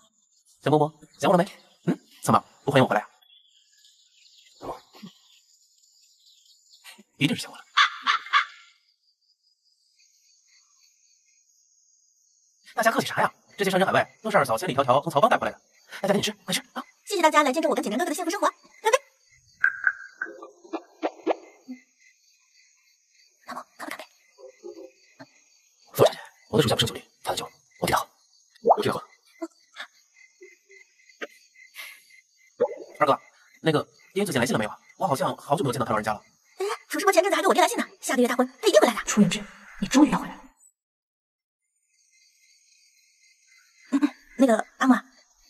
小嬷嬷，想我了没？嗯，怎么不欢迎我回来啊？怎么？一定是想我了。大家客气啥呀？这些山珍海味都是二嫂千里迢迢从曹芳带回来的，大家赶紧吃，快吃啊！谢谢大家来见证我跟简真哥哥的幸福生活。我的属下不胜酒力，他的酒我给他喝，我替他喝。二哥，那个爹最近来信了没有啊？我好像好久没有见到他老人家了。哎，楚世伯前阵子还给我爹来信呢，下个月大婚他一定会来的。楚远之，你终于要回来了。嗯嗯、那个阿木，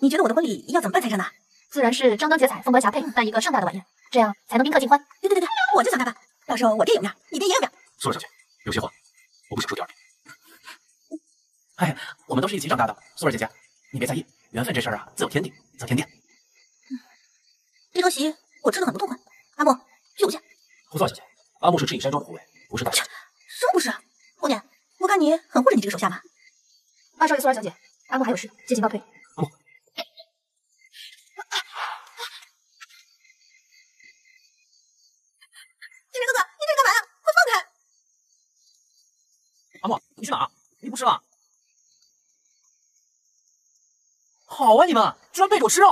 你觉得我的婚礼要怎么办才上呢？自然是张灯结彩，凤冠霞帔，办一个盛大的晚宴，这样才能宾客尽欢。对对对对，我就想看看，到时候我爹有面，你爹也有面。苏二小姐，有些话我不想说第二遍。哎，我们都是一起长大的，素儿姐姐，你别在意，缘分这事儿啊，自有天定，自有天定。嗯、这桌席我吃的很不痛快，阿木去不去？胡素儿小姐，阿木是赤影山庄的护卫，不是大小姐。什么不是啊？姑娘，我看你很护着你这个手下嘛。二少爷，素儿小姐，阿木还有事，先行告退。阿木、嗯，金晨哥哥，你这干嘛呀？快放开！阿木，你去哪？你不吃了？好啊，你们居然背着我吃肉！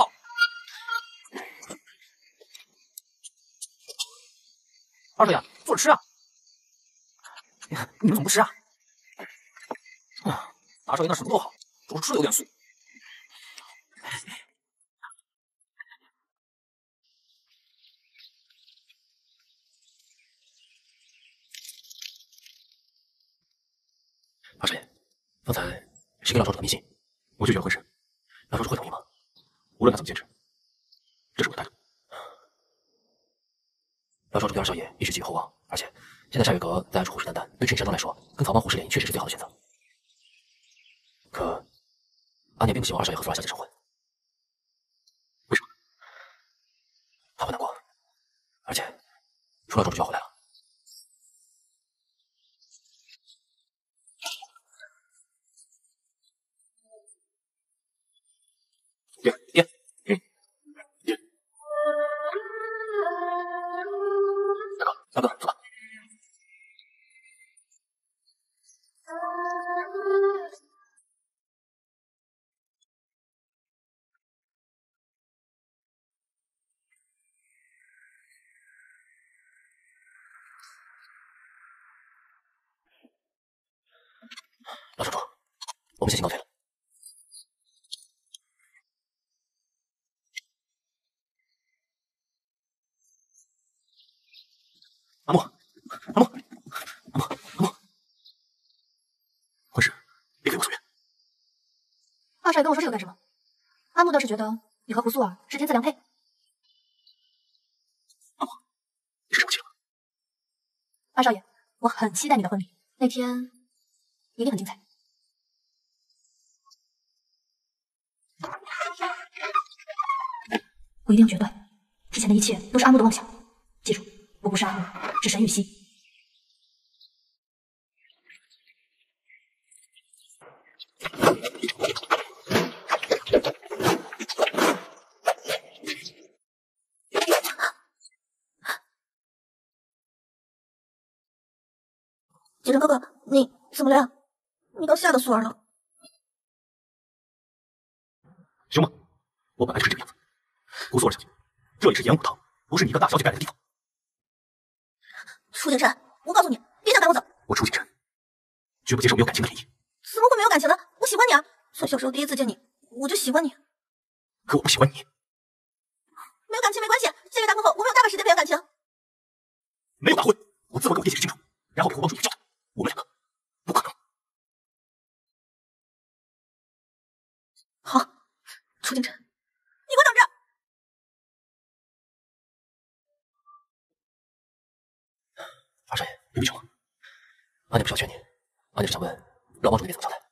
二少爷，坐着吃啊！你们怎么不吃啊？啊，大少爷那什么都好，就是吃的有点素。二少爷，方才谁给老少主的密信？我拒绝了婚事。老少主会同意吗？无论他怎么坚持，这是我的态度。老少主对二少爷一直寄予厚望，而且现在鳝月阁在处虎视眈眈，对赤影山庄来说，跟曹芳、胡氏联姻确实是最好的选择。可阿念并不希望二少爷和苏二小姐成婚，为什么？阿木难过，车主就回来了。别别别别！大哥，大哥，走吧。 老车主，我们先行告退了。阿木，阿木，阿木，阿木，婚事别给我随便。二帅跟我说这个干什么？阿木倒是觉得你和胡素儿是天赐良配。阿木，你是什么情况？二少爷，我很期待你的婚礼，那天一定很精彩。 我一定要决断，之前的一切都是阿木的妄想。记住，我不是阿木，是沈雨熙。锦城哥哥，你怎么了呀？你都吓到素儿了。行吧，我本来就是这个样子。 胡素儿小姐，这里是演武堂，不是你一个大小姐该来的地方。楚景山，我告诉你，别想赶我走！我楚景山，绝不接受没有感情的联谊。怎么会没有感情呢？我喜欢你啊！从小时候第一次见你，我就喜欢你。可我不喜欢你。没有感情没关系，这个大婚后我们有大把时间培养感情。没有大婚，我自会给我爹解释清楚，然后陪我帮助你教他。我们两个不可能。好，楚景山。 二少爷，你不求吗？阿念不是要劝你，阿念是想问老帮主那边怎么交代。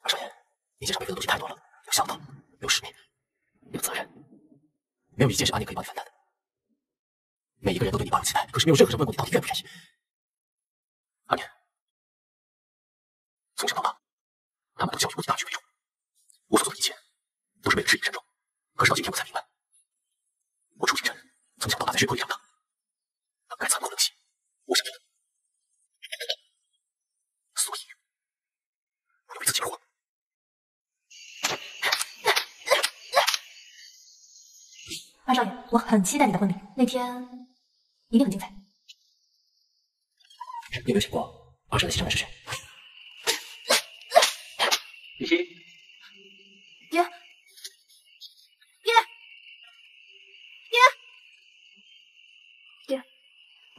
二少爷，你肩上背负的东西太多了，有香道，有使命，有责任，没有一件是阿念可以帮你分担的。每一个人都对你抱有期待，可是没有任何人问过你到底愿不愿意。阿念，从小到大，他们都教育我以大局为重，我所做的一切都是为了治理山庄。可是到今天我才明白，我楚景山。 从小到大在水库里长大，那该残酷的东西，我是真的，所以我要为自己而活。二少爷，我很期待你的婚礼，那天一定很精彩。你有没有想过二少爷的牺牲男是谁？雨熙，爹，爹。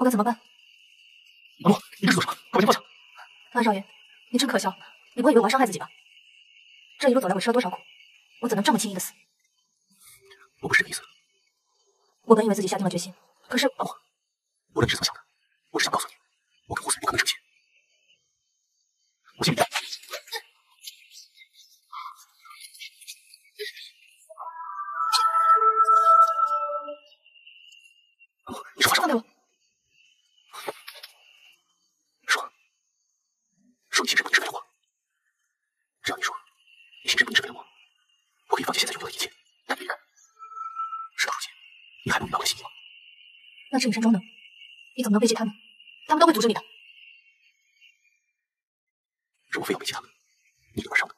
我该怎么办？阿木，你这是做什么？快把钱放下！二少爷，你真可笑！你不会以为我要伤害自己吧？这一路走来，我吃了多少苦，我怎能这么轻易的死？我不是这个意思。我本以为自己下定了决心，可是阿木，无论你是怎么想的，我只想告诉你，我跟胡总不可能成亲。我信你。 那是你山庄的，你怎么能背弃他们？他们都会阻止你的。是我非要背弃他们，逆流而上的。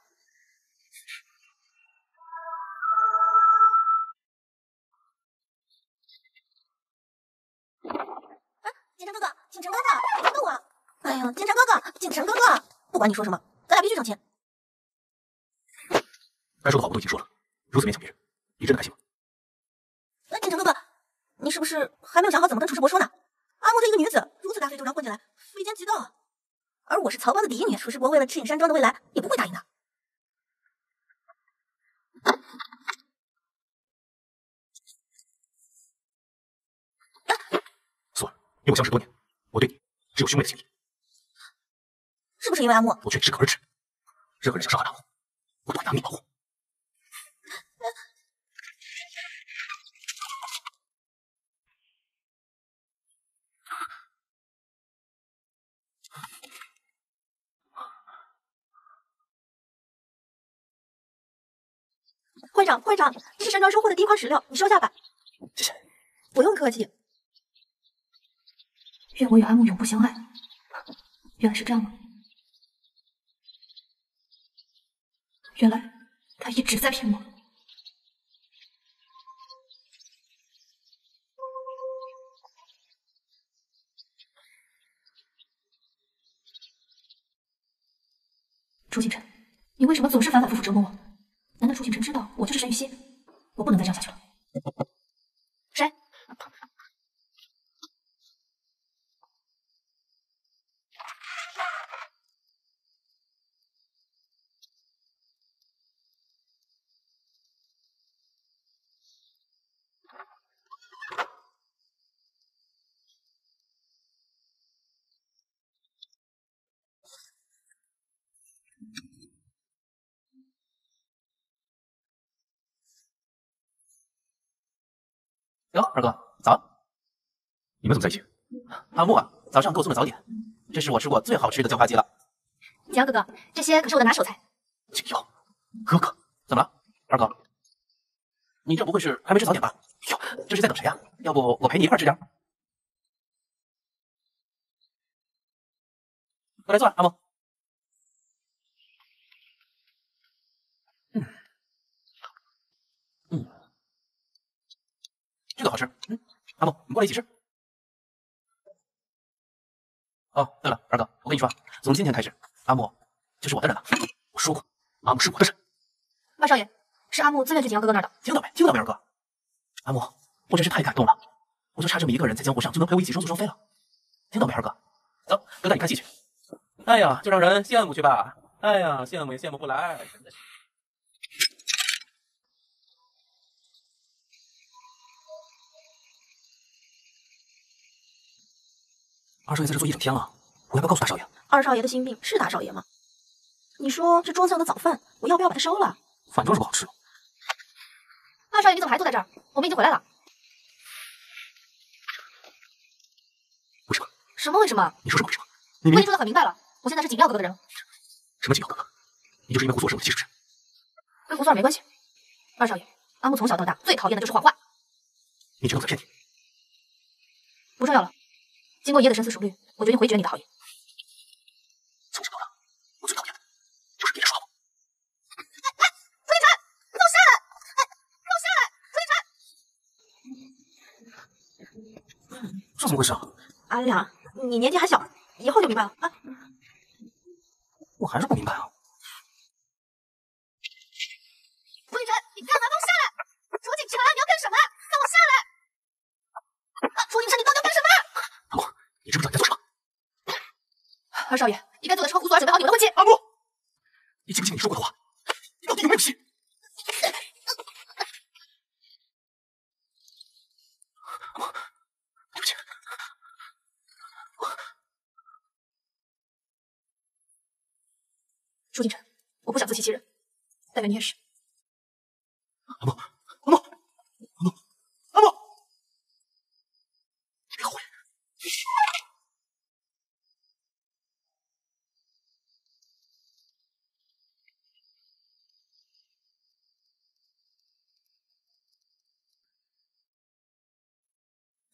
啊，锦城哥哥，锦城哥哥，别动我！哎呀，锦城哥哥，锦城哥哥，不管你说什么，咱俩必须成亲。该说的话我都已经说了，如此勉强别人，你真的开心吗？ 你是不是还没有想好怎么跟楚世伯说呢？阿木这一个女子，如此大费周章混进来，非奸即盗啊！而我是曹帮的嫡女，楚世伯为了赤影山庄的未来，也不会答应的。素儿，因为我相识多年，我对你只有兄妹的情谊。是不是因为阿木？我劝你适可而止，任何人想伤害阿木，我都会拿命保护。会长，会长，这是山庄收获的第一块石榴，你收下吧。谢谢。不用客气。愿我与安慕永不相爱。原来是这样吗？原来他一直在骗我。 楚锦晨，你为什么总是反反复复折磨我？难道楚锦晨知道我就是沈雨溪？我不能再这样下去了。谁？哟，二哥，早！你们怎么在一起？阿木啊，早上给我送的早点，这是我吃过最好吃的叫花鸡了。江哥哥，这些可是我的拿手菜。景瑶，哥哥，怎么了？二哥，你这不会是还没吃早点吧？哟，这是在等谁呀、啊？要不我陪你一块吃点？过来坐，阿木。嗯。 这个好吃，嗯，阿木，你过来一起吃。哦，对了，二哥，我跟你说，从今天开始，阿木就是我的人了。我说过，阿木是我的人。二少爷，是阿木自愿去景阳哥哥那儿的。听到没？听到没，二哥？阿木，我真是太感动了。我就差这么一个人，在江湖上就能陪我一起双宿双飞了。听到没，二哥？走，哥带你看戏去。哎呀，就让人羡慕去吧。哎呀，羡慕也羡慕不来，真的是。 二少爷在这坐一整天了，我要不要告诉大少爷？二少爷的心病是大少爷吗？你说这桌子上的早饭，我要不要把它收了？反正是不好吃。二少爷，你怎么还坐在这儿？我们已经回来了。为什么？什么为什么？你说什么为什么？你明明我跟你说的很明白了，我现在是景耀哥哥的人了。什么景耀哥哥？你就是因为胡所生我的气，是不是？跟胡所没关系。二少爷，阿木从小到大最讨厌的就是谎话。你知道我在骗你。不重要了。 经过爷的深思熟虑，我决定回绝你的好意。从小到大，我最讨厌的就是别人耍我。哎，楚一晨，给我下来！哎，给我下来！楚一晨，这怎么回事啊？阿亮，你年纪还小，以后就明白了啊。我还是不明白啊。楚一晨，你干嘛给我下来？楚锦晨，你要干什么？放我下来！楚一晨，你到底要干什么？ 阿木，你知不知道你在做什么？二少爷，你该做的是和胡所准备好你们的婚期。阿木，你记不记得你说过的话？你到底有没有心？阿木，对不起。楚锦晨，我不想自欺欺人，但愿你也是。阿木，阿木，阿木，阿木，你别后悔。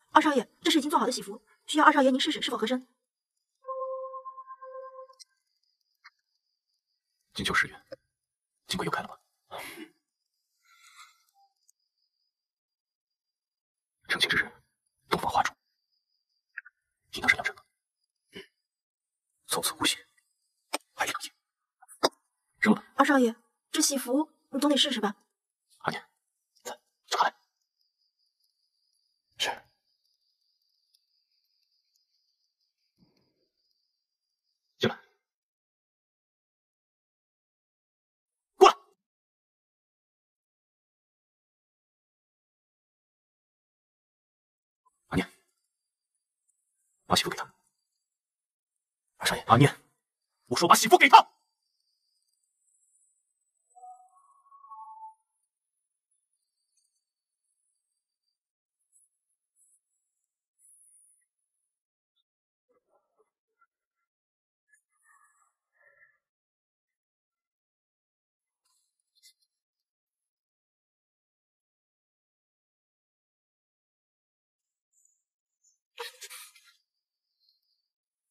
二少爷，这是已经做好的喜服，需要二少爷您试试是否合身。锦绣十元，金柜又开了吗？成亲之日，洞房花烛。 你倒是养生啊！从此无喜，还养你。扔了吧。二少爷，这喜服你总得试试吧？阿念，来，拿来。是。进来。过来。阿念。 把媳妇给他，二少爷，阿念，我说把媳妇给他。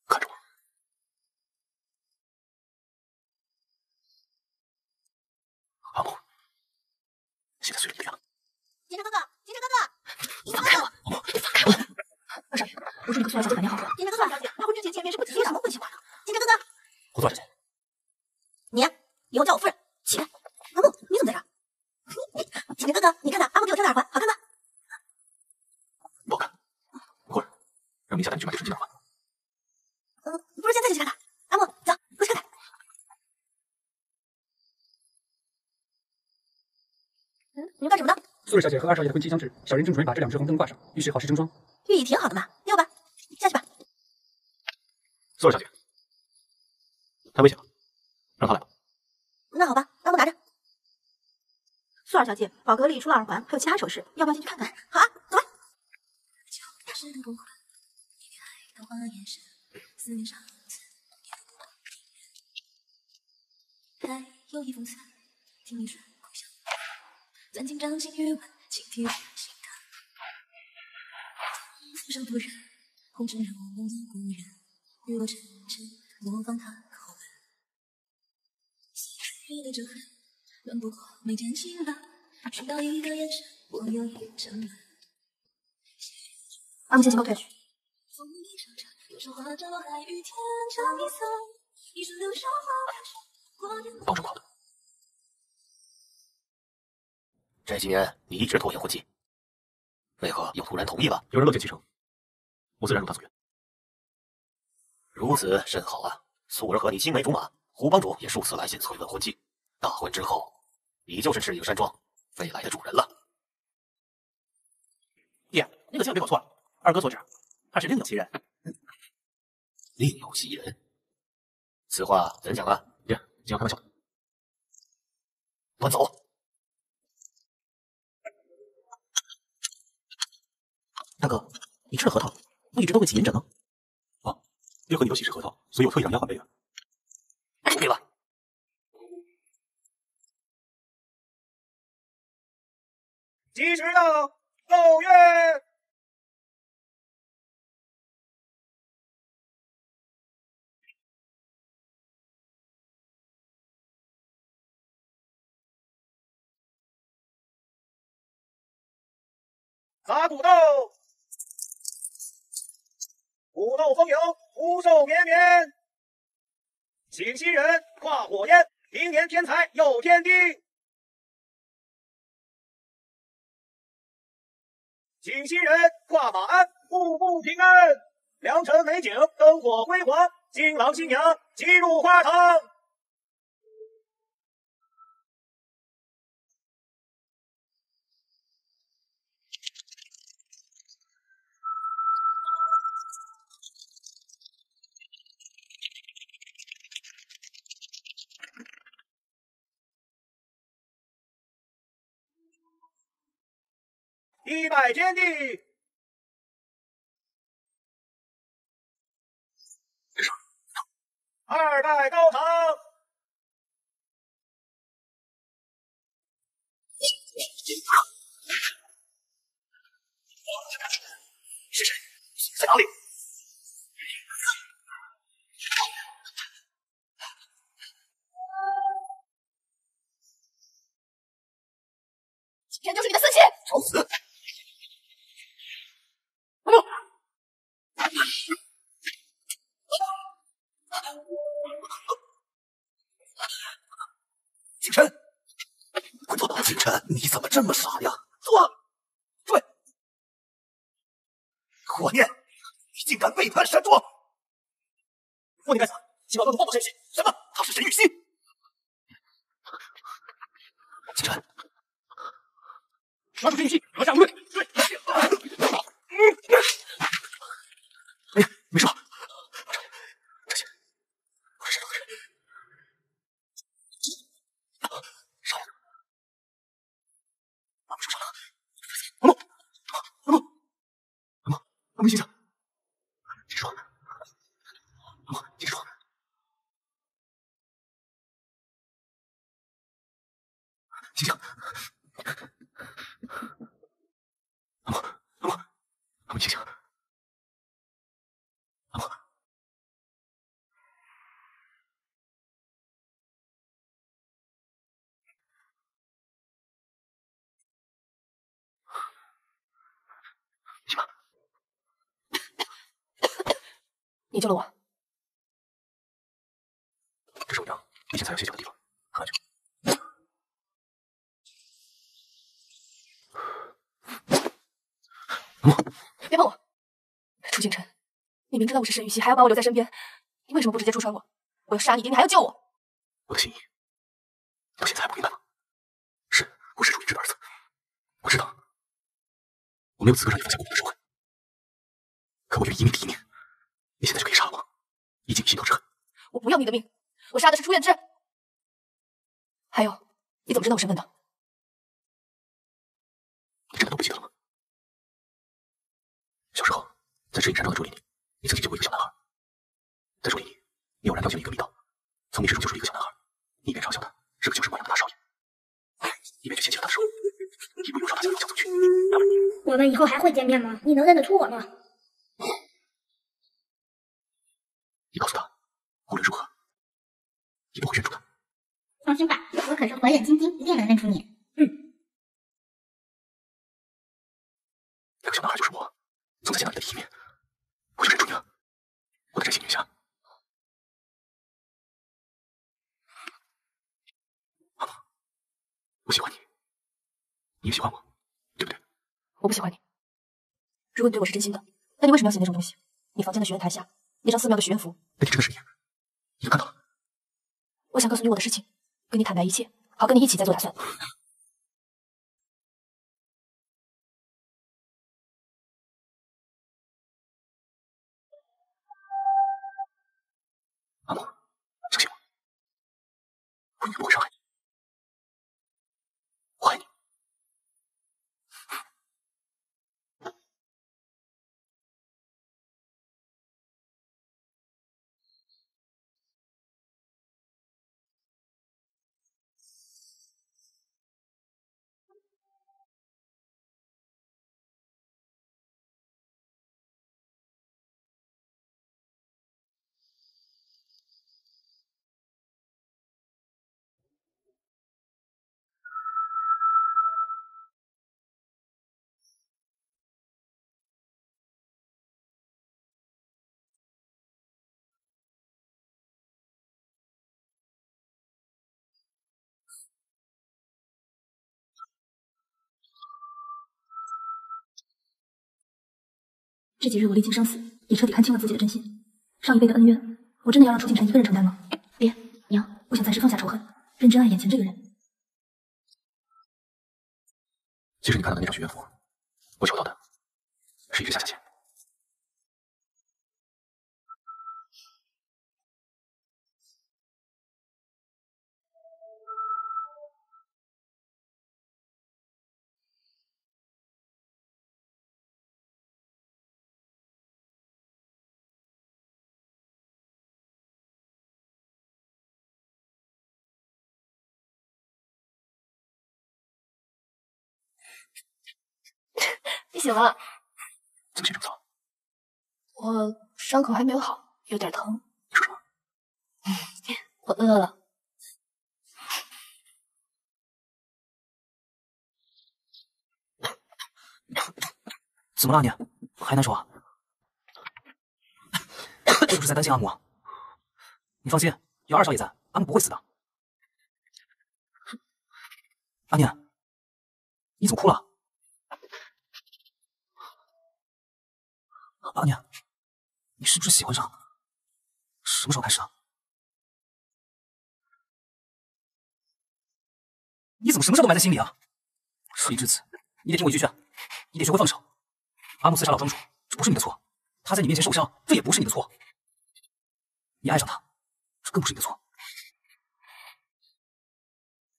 看着我。阿木，现在随了你了。警察哥哥，警察哥哥，你放开我！阿木，你放开我！二少爷，我说你跟苏小姐晚点好好。警察哥哥，他婚之前见面是不提的，怎么混血话呢？警察哥哥，胡总小姐，你以后叫我夫人，起开！阿木，你怎么在这儿？警察哥哥，你看看阿木给我挑的耳环，好看吗？ 让明霞带你去买个纯金耳环。嗯，不如现在就去看看。阿木，走，过去看看。嗯，你们干什么呢？素瑞小姐和二少爷的婚期将至，小人正准备把这两只红灯挂上，预示好事成双。寓意挺好的嘛，要吧，下去吧。素瑞小姐，太危险了，让他来吧。那好吧，阿木拿着。素儿小姐，宝格丽除了耳环，还有其他首饰，要不要先去看看？好啊，走吧。 还有一封信，听你说故乡，钻进掌心余温，倾听你的心跳。浮生不忍，红尘染我梦的故人，与我争执，模仿他口吻。岁月的折痕，暖不过眉间清冷。寻到一个眼神，我又已沉沦。阿木，先行后退去。 风里长长，有首花朝海与天长一色。一树柳梢花飘雪，过年。保证我。这些年你一直拖延婚期，为何又突然同意了？有人乐见其成，我自然如他所愿。如此甚好啊！素儿和你青梅竹马，胡帮主也数次来信催问婚期。大婚之后，你就是赤影山庄未来的主人了。爹，你可千万别搞错了，二哥所指。 他是另有其人，另有其人，此话怎讲啊？爹，这要开玩笑。端走！大哥，你吃了核桃，不一直都会起炎疹吗？啊，爹和你都喜吃核桃，所以我特意让丫鬟备的。对了，及时到，奏乐。 砸土豆，土豆风油，福寿绵绵。请新人跨火焰，明年天才有天地。请新人跨马鞍，步步平安。良辰美景，灯火辉煌，新郎新娘齐入花堂。一拜天地，二拜高堂，是谁？在哪里？今天就是你的死期！找死！ 景琛，快坐！景琛，你怎么这么傻呀？坐，对。火念，你竟敢背叛山庄！火念该死，今晚都能放过谁？什么？他是沈玉溪！景琛，抓住沈玉溪，拿下无论。对。哎呀，没事吧？ 我先生，秦霜，阿木，秦霜，秦霜，阿木，阿木，阿木，秦霜，你救了我。这是违章，你现在要歇脚的地方，很安全。 别碰我，楚星辰，你明知道我是沈玉溪，还要把我留在身边，你为什么不直接戳穿我？我要杀你，爹你还要救我！我的心意，到现在还不明白吗？是，我是楚明志的儿子，我知道，我没有资格让你放下公平的社会，可我愿意一命抵一命。你现在就可以杀我，以解你心头之恨。我不要你的命，我杀的是楚远之。还有，你怎么知道我身份的？你真的都不记得了吗？ 小时候，在指引山庄的竹林里，你曾经救过一个小男孩。在竹林里，你偶然掉进了一个密道，从密室中救出一个小男孩。你一边嘲笑他是个精神不养的大少爷，一边去牵起了他的手，一步又朝他家的方向走去。我们以后还会见面吗？你能认得出我吗？你告诉他，无论如何，你不会认出他。放心吧，我可是火眼金睛，一定能认出你。嗯，那个小男孩就是我。 从再见到你的第一面，我就认出你了，我的真心女侠。好吧，我喜欢你，你也喜欢我，对不对？我不喜欢你。如果你对我是真心的，那你为什么要写那种东西？你房间的许愿台下，那张寺庙的许愿符，那天真的是你，你都看到了。我想告诉你我的事情，跟你坦白一切，好跟你一起再做打算。阿木，相信我，我一定不会伤害你。我爱你。这几日我历经生死，也彻底看清了自己的真心。上一辈的恩怨，我真的要让楚景辰一个人承担吗？别，娘，我想暂时放下仇恨，认真爱眼前这个人。其实你看到的那张许愿符，我求到的是一只下下签。你醒了？怎么醒这么早？我伤口还没有好，有点疼。你说什么？我饿了。怎么了你？还难受啊？是不是在担心阿木啊？你放心，有二少爷在，阿木不会死的。阿念，你怎么哭了？ 阿念，你是不是喜欢上？什么时候开始的？你怎么什么事都埋在心里啊？事已至此，你得听我一句劝，你得学会放手。阿木刺杀老庄主，这不是你的错；他在你面前受伤，这也不是你的错。你爱上他，这更不是你的错。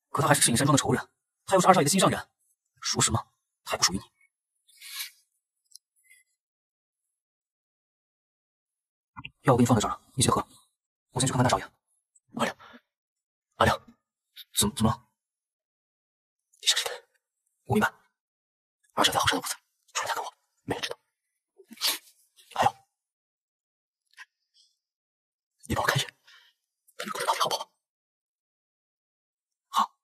可他还是赤影山庄的仇人，他又是二少爷的心上人，说什么他也不属于你。 药我给你放在这儿，你先喝。我先去看看大少爷。阿良，阿良，怎么怎么了？你想谁？我明白。二少爷在后山的屋子，除了他跟我，没人知道。还有，你帮我看一眼，他们过得到底好不好？好。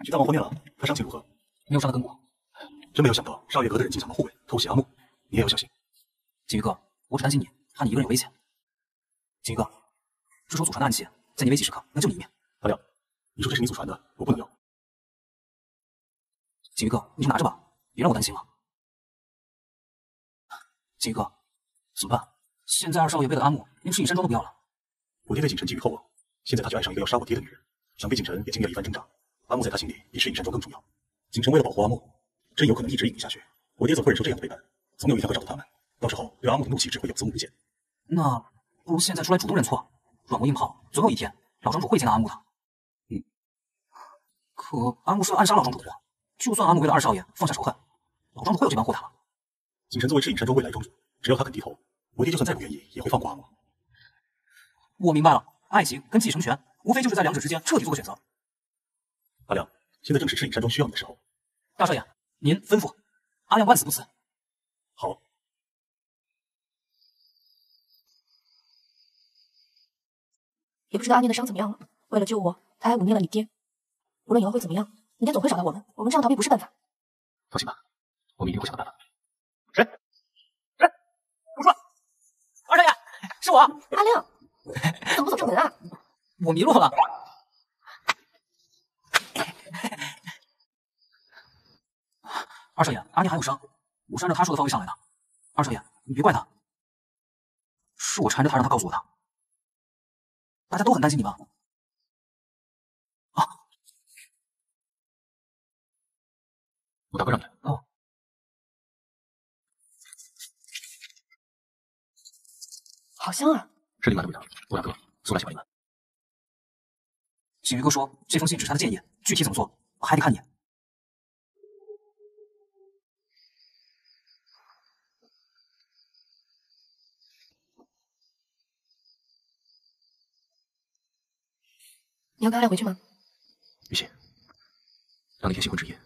你大网破灭了，他伤情如何？没有伤得根骨。真没有想到少月阁的人竟藏了护卫，偷袭阿木，你也要小心。锦鱼哥，我只担心你和你一个人有危险。锦鱼哥，这是我祖传的暗器，在你危急时刻能救你一命。阿廖，你说这是你祖传的，我不能要。锦鱼哥，你就拿着吧，别让我担心了。锦鱼哥，怎么办？现在二少爷为了阿木，连吃隐身装都不要了。我爹对锦晨寄予厚望，现在他却爱上一个要杀我爹的女人，想必锦晨也经历了一番挣扎。阿木在他心里比吃隐身装更重要。锦晨为了保护阿木。 真有可能一直隐匿下去，我爹怎会忍受这样的背叛？总有一天会找到他们，到时候对阿木的怒气只会有增无减。那不如现在出来主动认错，软磨硬泡，总有一天老庄主会见到阿木的。嗯，可阿木是要暗杀老庄主的，就算阿木为了二少爷放下仇恨，老庄主会有这般祸他吗？锦晨作为赤影山庄未来庄主，只要他肯低头，我爹就算再不愿意也会放过阿木。我明白了，爱情跟继承权，无非就是在两者之间彻底做个选择。阿亮，现在正是赤影山庄需要你的时候，大少爷。 您吩咐，阿亮万死不辞。好。也不知道阿念的伤怎么样了。为了救我，他还忤逆了你爹。无论以后会怎么样，你爹总会找到我们。我们这样逃避不是办法。放心吧，我们一定会想到办法。谁？谁？我说，二少爷，是我。阿亮，你怎么不走正门啊？我迷路了。 二少爷，阿念还有伤，我是按照他说的方位上来的。二少爷，你别怪他，是我缠着他让他告诉我的。大家都很担心你们。啊！我打包让你。哦。好香啊！是你买的味道，我两个素来喜欢你们。锦鱼哥说，这封信只是他的建议，具体怎么做还得看你。 你要跟阿亮回去吗？雨欣，当那天新婚之夜，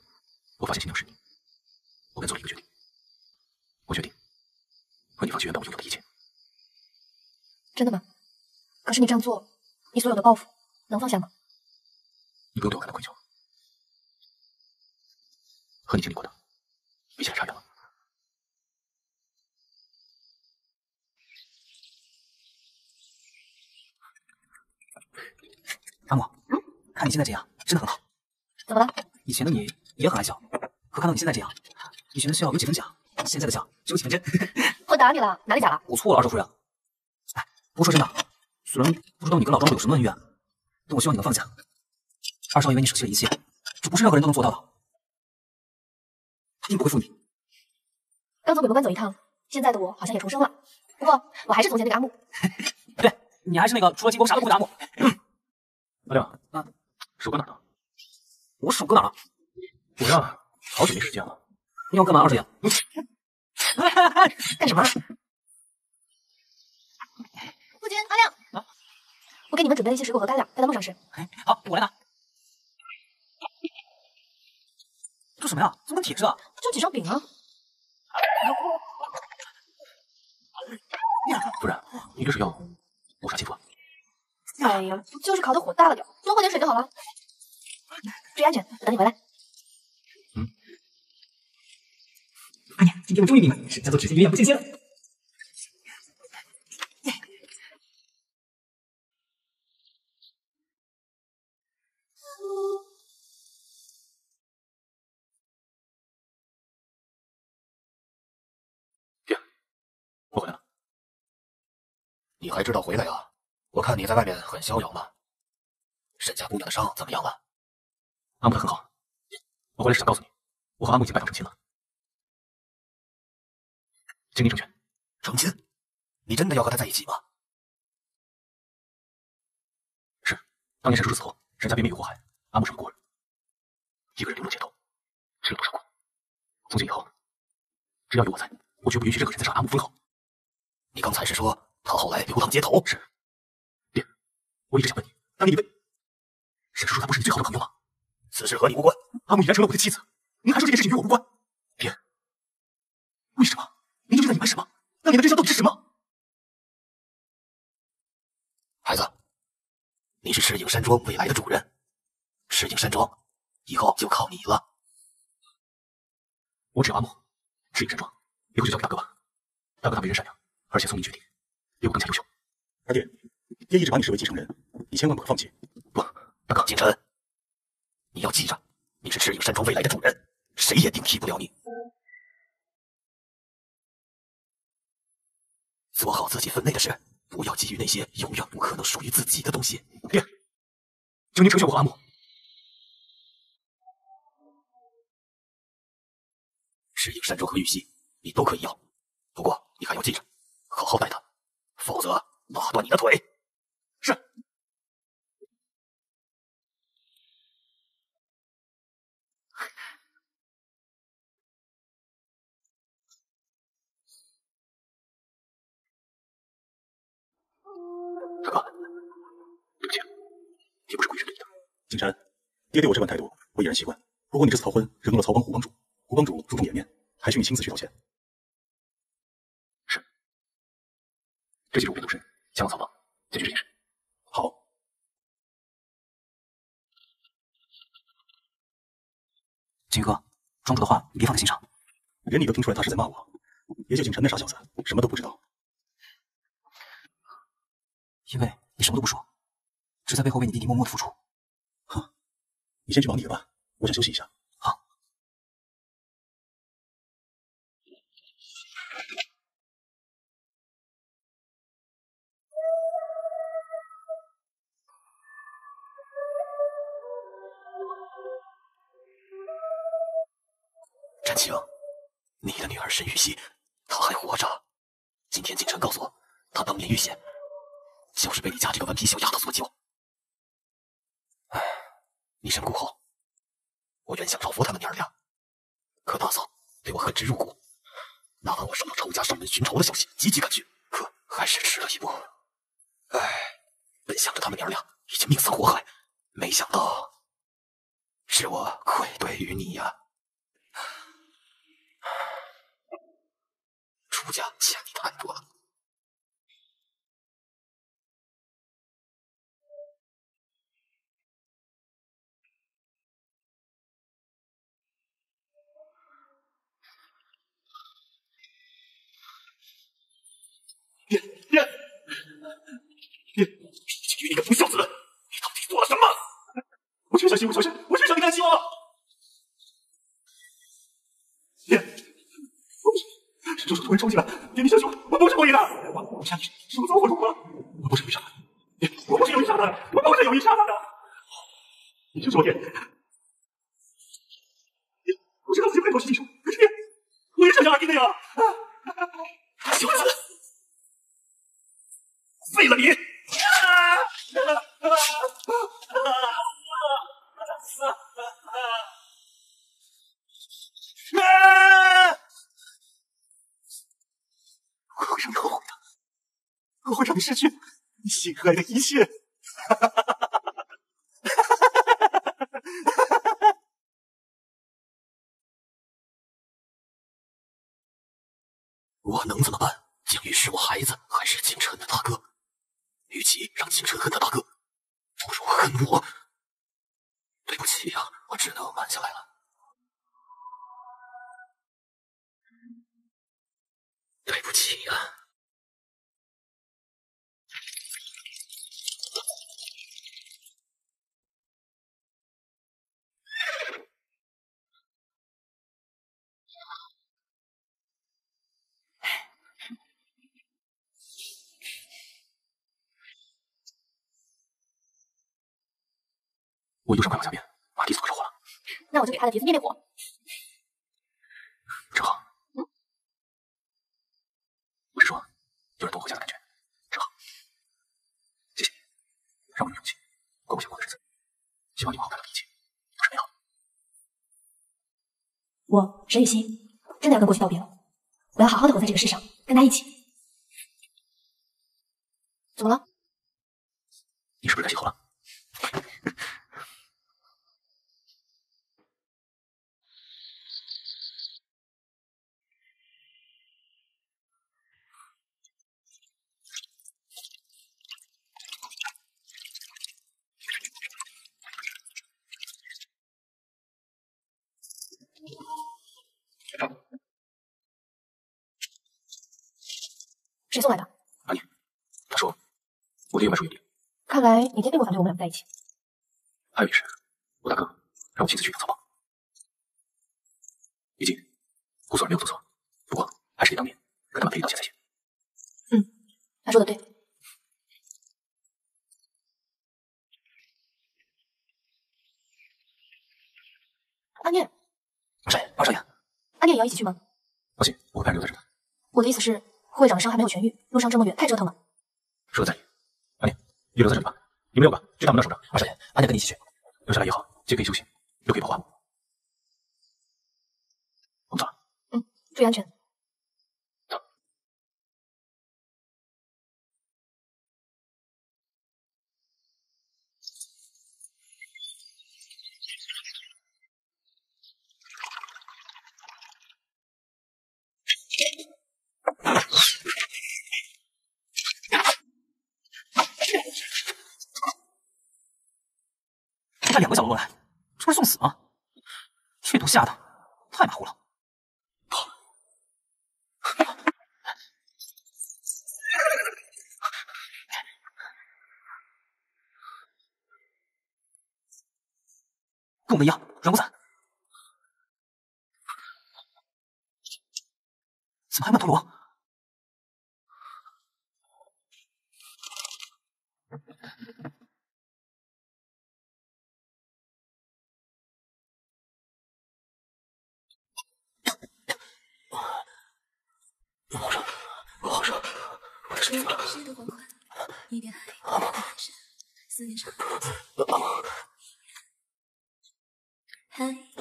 我发现新娘是你，我该做一个决定。我决定为你放弃原本我拥有的一切。真的吗？可是你这样做，你所有的抱负能放下吗？你不用对我感到愧疚，和你经历过的比起来差远了。阿木，嗯，看你现在这样，真的很好。怎么了？以前的你也很爱笑，可看到你现在这样，以前的笑有几分假，现在的笑只有几分真。我打你了，哪里假了？我错了，二少夫人。哎，不过说真的，虽然不知道你跟老庄主有什么恩怨，但我希望你能放下。二少爷为你舍弃了一切，这不是任何人都能做到的。他定不会负你。刚从鬼门关走一趟，现在的我好像也重生了。不过我还是从前那个阿木。对，你还是那个除了进攻啥都不会的阿木。阿亮，啊，手搁哪呢？我手搁哪了？我呀，好久没时间了。你要干嘛，二少爷？干什么？夫君，阿亮，啊，我给你们准备了一些水果和干粮，带到路上吃。好，我来拿。这什么呀？怎么跟铁似的？就几张饼啊。夫人，你这是要谋杀亲夫啊？ 哎呀，就是烤的火大了点，多喝点水就好了。注意安全，等你回来。嗯。阿念，今天我终于明白，什么叫做只见鱼眼不见心了。爹，我回来了。你还知道回来呀？ 我看你在外面很逍遥嘛。沈家姑娘的伤怎么样了？阿木她很好。我回来是想告诉你，我和阿木已经拜堂成亲了。经理成全。成亲？你真的要和他在一起吗？是。当年沈叔叔死后，沈家便没有祸害，阿木成了孤儿，一个人流落街头，吃了多少苦。从今以后，只要有我在，我绝不允许任何人再杀阿木封口。你刚才是说他后来流浪街头？是。 我一直想问你，当年你为沈叔叔他不是你最好的朋友吗？此事和你无关。阿木已然成了我的妻子，您还说这件事情与我无关？爹，为什么？您究竟在隐瞒什么？当年的真相到底是什么？孩子，你是赤影山庄未来的主人，赤影山庄以后就靠你了。我指阿木，是隐山庄，以后就交给大哥吧。大哥他为人善良，而且聪明绝顶，比我更加优秀。二弟，爹一直把你视为继承人，你千万不可放弃。不，大哥，锦晨，你要记着，你是赤影山庄未来的主人，谁也顶替不了你。做好自己分内的事，不要基于那些永远不可能属于自己的东西。爹，请您成全我和阿木。 赤影山庄和玉溪，你都可以要，不过你还要记着，好好待他，否则打断你的腿。是。大哥，对不起，爹不是故意惹你的。景山，爹对我这般态度，我已然习惯。不过你这次逃婚，惹怒了曹帮虎帮主，虎帮主注重颜面。 还需你亲自去道歉。是，这些我便动身前往曹帮解决这件事。好。景宇哥，庄主的话你别放在心上。连你都听出来他是在骂我，也就景晨那傻小子什么都不知道。因为你什么都不说，只在背后为你弟弟默默的付出。哼，你先去忙你的吧，我想休息一下。 展晴，你的女儿沈玉溪，她还活着。今天景晨告诉我，她当年遇险，就是被你家这个顽皮小丫头所救。唉，你身故后，我原想照拂他们娘儿俩，可大嫂对我恨之入骨。那晚我收到仇家上门寻仇的消息，急急赶去，可还是迟了一步。唉，本想着他们娘儿俩已经命丧火海，没想到是我愧对于你呀、啊。 出家欠你太多了。爹爹爹，景宇，你个不孝子，你到底做了什么？我就想媳妇求生，我就想你看希望了。 神州手突然冲进来，爹，你想说，我不是故意的，我我杀你是什么？怎么我入魔了？我不是故意杀的，我不是有意杀他的，我不是有意杀他的。你就是我爹，我知道自己不该躲是弟兄，可是爹，我也想想二弟那样。小子，废了你！啊！ 我会让你后悔的，我会让你失去你心爱的一切。哈哈哈哈哈！哈哈哈哈哈！我能怎么办？景宇是我孩子，还是景晨的大哥。与其让景晨恨他大哥，不如恨我。对不起呀、啊，我只能瞒下来了。 对不起呀、啊，我右手快往下变，把笛子火着火了。那我就给他的笛子灭灭火。正好。 我是说，有人懂我家的感觉，正好。谢谢你，让我有勇气过我想过的日子。希望你往后看到的一切都是美好的。我沈雨欣真的要跟过去道别了，我要好好的活在这个世上，跟他一起。怎么了？你是不是该洗头了？谁送来的？阿念，他说我对右半叔有利。看来你坚定不反对我们两个在一起。还有一事，我大哥让我亲自去一趟草报。于静，顾索尔没有做错，不过还是得当面跟他们赔礼道歉才行。嗯，他说的对。 阿念，少爷，王少爷，阿念也要一起去吗？放心，我会派人留在这的。我的意思是，会长的伤还没有痊愈，路上这么远，太折腾了。说的在理。阿念，你留在这里吧，你们六个去大门那首长。王少爷，阿念跟你一起去，留下来也好，既可以休息，又可以跑花。我们走了。嗯，注意安全。 两个小喽啰来，这不是送死吗？这毒吓的太马虎了。跑！跟我们一样，软骨散。怎么还有曼陀罗？ 皇上，皇上，我的身体了。阿蒙，阿蒙。皇上，上哥，他们这个有难逃吗？他们干什么？ 阿蒙。 我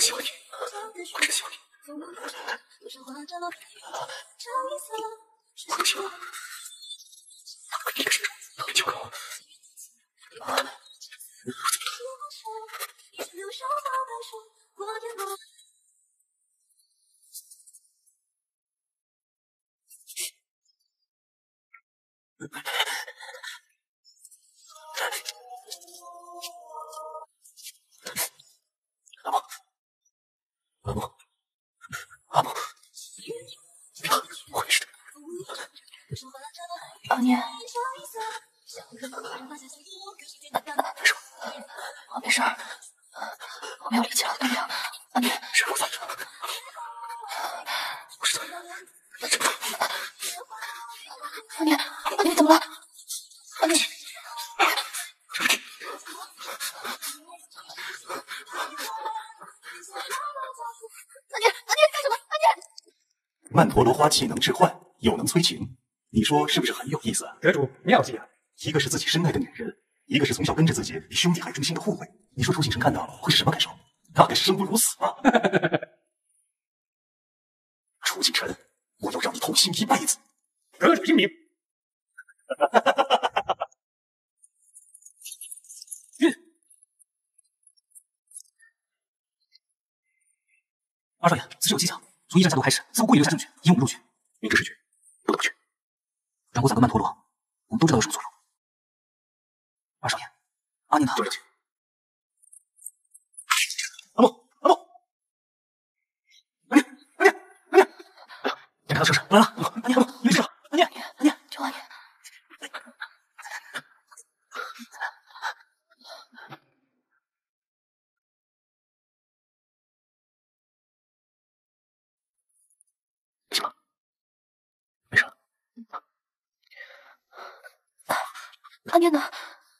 喜欢你，我真喜欢你。我不喜欢，他们会一个手掌，会救我。曼陀罗花既能致幻，又能催情，你说是不是很有意思啊？阁主妙计啊！一个是自己深爱的女人，一个是从小跟着自己比兄弟还忠心的护卫，你说楚景城看到会是什么感受？大概是生不如死吧。楚景城，我要让你痛心一辈子。阁主英明。嗯。二少爷，此事有蹊跷。 从一战下毒开始，似乎故意留下证据，引我们入局。明知是局，不得不去。软骨散跟曼陀罗，我们都知道有什么作用。二少爷，阿宁呢？对不起。阿木，阿木，阿宁，阿宁，阿宁，你看他是不是来了？阿宁，阿木，你是吧？阿宁，阿宁，救阿宁！阿念呢？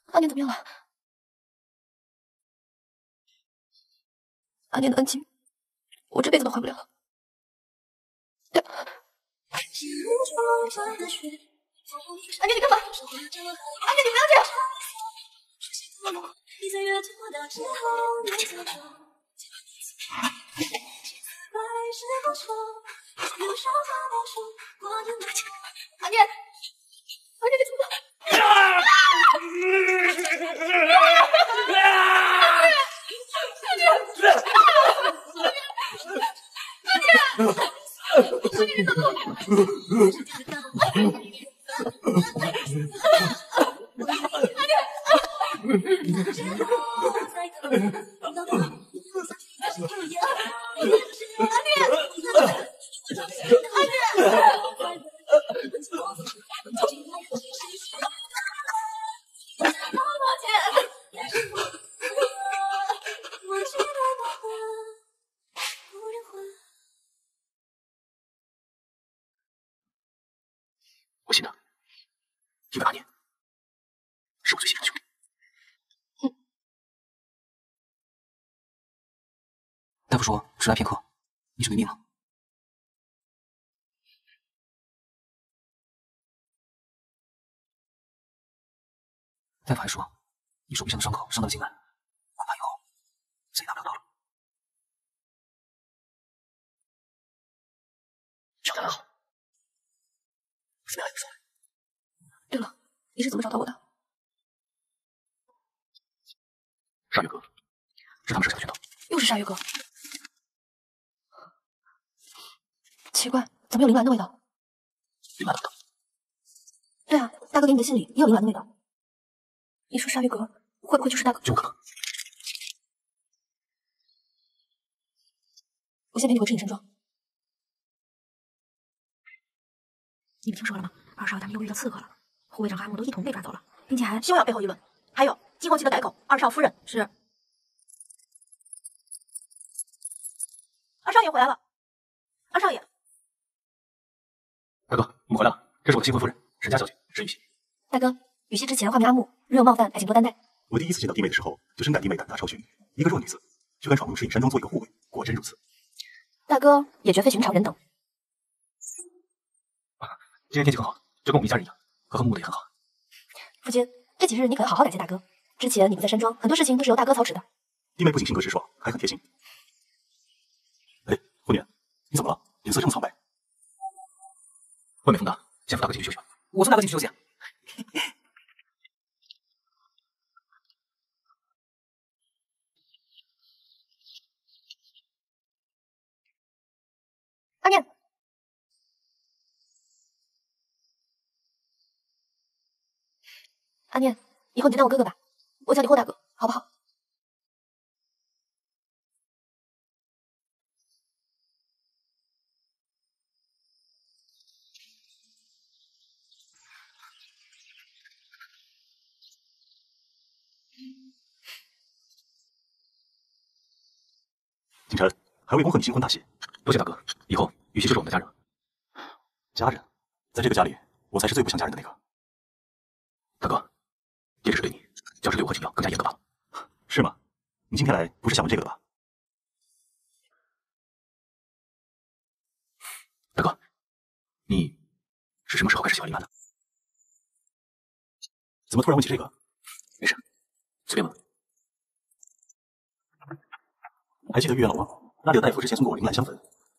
阿念怎么样了？阿念的恩情，我这辈子都还不了了。阿念，你干嘛？阿念，你不要这样！阿梦，对不起，阿梦。阿念。 我这个主子，啊！啊！啊！啊！啊！只来片刻，你准备命吗？大夫还说，你手臂上的伤口伤到了静脉，恐怕以后再也拿不了刀了。长得还好，怎么样也不错。对了，你是怎么找到我的？鲨鱼哥，是他们设下的圈套。又是鲨鱼哥。 奇怪，怎么有铃兰的味道？铃兰的味道。对啊，大哥给你的信里也有铃兰的味道。你说鲨鱼哥会不会就是大哥？有可能。我先给你回吃你身装。你们听说了吗？二少他们又遇到刺客了，护卫长和阿木都一同被抓走了，并且还休养背后议论。还有金黄旗的改口，二少夫人是。二少爷回来了，二少爷。 大哥，我们回来了。这是我的新婚夫人沈家小姐沈雨溪。大哥，雨溪之前化名阿木，如有冒犯，还请多担待。我第一次见到弟妹的时候，就深感弟妹胆大超群，一个弱女子，却敢闯入赤影山庄做一个护卫，果真如此。大哥也绝非寻常人等。啊，今天天气很好，就跟我们一家人一样，和和睦睦的也很好。夫君，这几日你可要好好感谢大哥。之前你们在山庄，很多事情都是由大哥操持的。弟妹不仅性格直爽，还很贴心。哎，姑娘，你怎么了？脸色这么苍白。 外面风大，先扶大哥进去休息吧。我送大哥进去休息啊。阿念，阿念，以后你就当我哥哥吧，我叫你霍大哥，好不好？景晨，还未恭贺你新婚大喜，多谢大哥。以后雨溪就是我们的家人了。家人，在这个家里，我才是最不像家人的那个。大哥，也只是对你，较之对我和景瑶更加严格罢了。是吗？你今天来不是想问这个的吧？大哥，你是什么时候开始喜欢林兰的？怎么突然问起这个？没事，随便问问。 还记得玉月老吗？那里的大夫之前送过我铃兰香粉，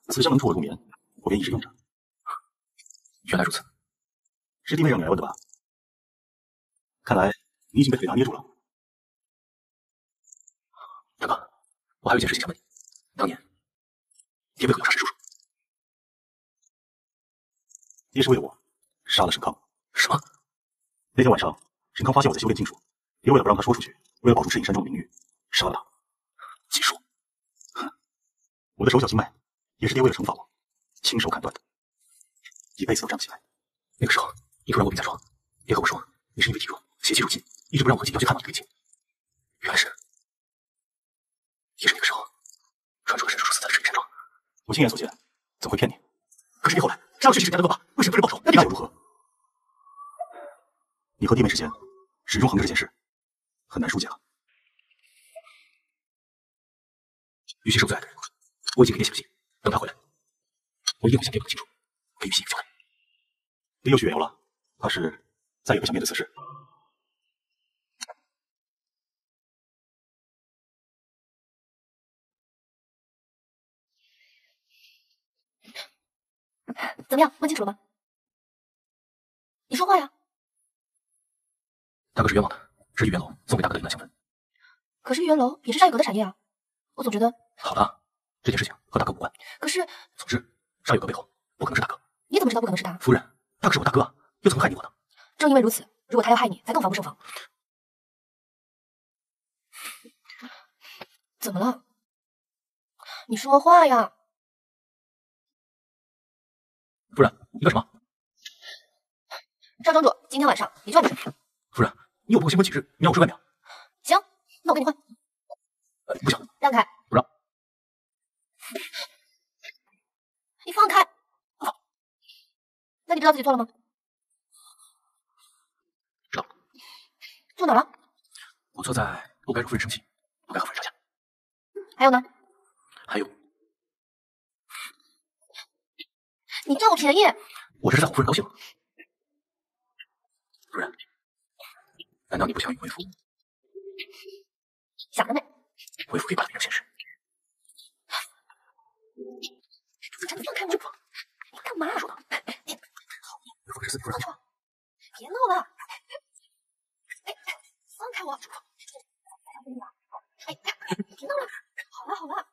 此香能助我入眠，我便一直用着。原来如此，是弟妹让你来问的吧？看来你已经被腿拿捏住了。大哥，我还有件事情想问你，当年你为何要杀沈叔叔？也是为了我杀了沈康。什么？那天晚上，沈康发现我在修炼禁术，也为了不让他说出去，为了保住赤影山庄的名誉，杀了他。禁术。 我的手脚经脉也是爹为了惩罚我亲手砍断的，一辈子都站不起来。那个时候，你突然卧病在床，爹和我说你是因为体弱，邪气入侵，一直不让我和锦瑶去看望你的病情。原来是，也是那个时候，传出了沈叔叔死在赤影山庄。我亲眼所见，怎会骗你？可是你后来杀了去世家的恶霸，为沈夫人报仇，那你又如何？你和弟妹之间始终横着这件事，很难疏解了。于西是我最爱的人。 我已经给爹写了信，等他回来，我一定会向爹问清楚，给予信一个交代。爹又去远游了，怕是再也不想面对此事。怎么样？问清楚了吗？你说话呀！大哥是冤枉的，是玉元楼送给大哥的一段香粉。可是玉元楼也是鲨鱼阁的产业啊，我总觉得……好了，这件事情和大哥无关。可是……总之，杀有个背后，不可能是大哥。你怎么知道不可能是他？夫人，大哥是我大哥，又怎么害你我呢？正因为如此，如果他要害你，才更防不胜防。怎么了？你说话呀！夫人，你干什么？ 赵庄主，今天晚上你去外面睡。夫人，你有朋友新婚喜事，你让我睡外面。行，那我跟你换。呃、不行，让开。不让。你放开！啊、那你知道自己错了吗？知道。错哪了？我错在不该让夫人生气，不该和夫人吵架。还有呢？还有。你占我便宜！我这是在哄夫人高兴。 夫人，难道你不想与为夫？想得美！为夫可以把别人现实。真的放开我！你干嘛？说呢？为夫这次不让你。别闹了！哎，放开我！哎，别闹了！好了好了。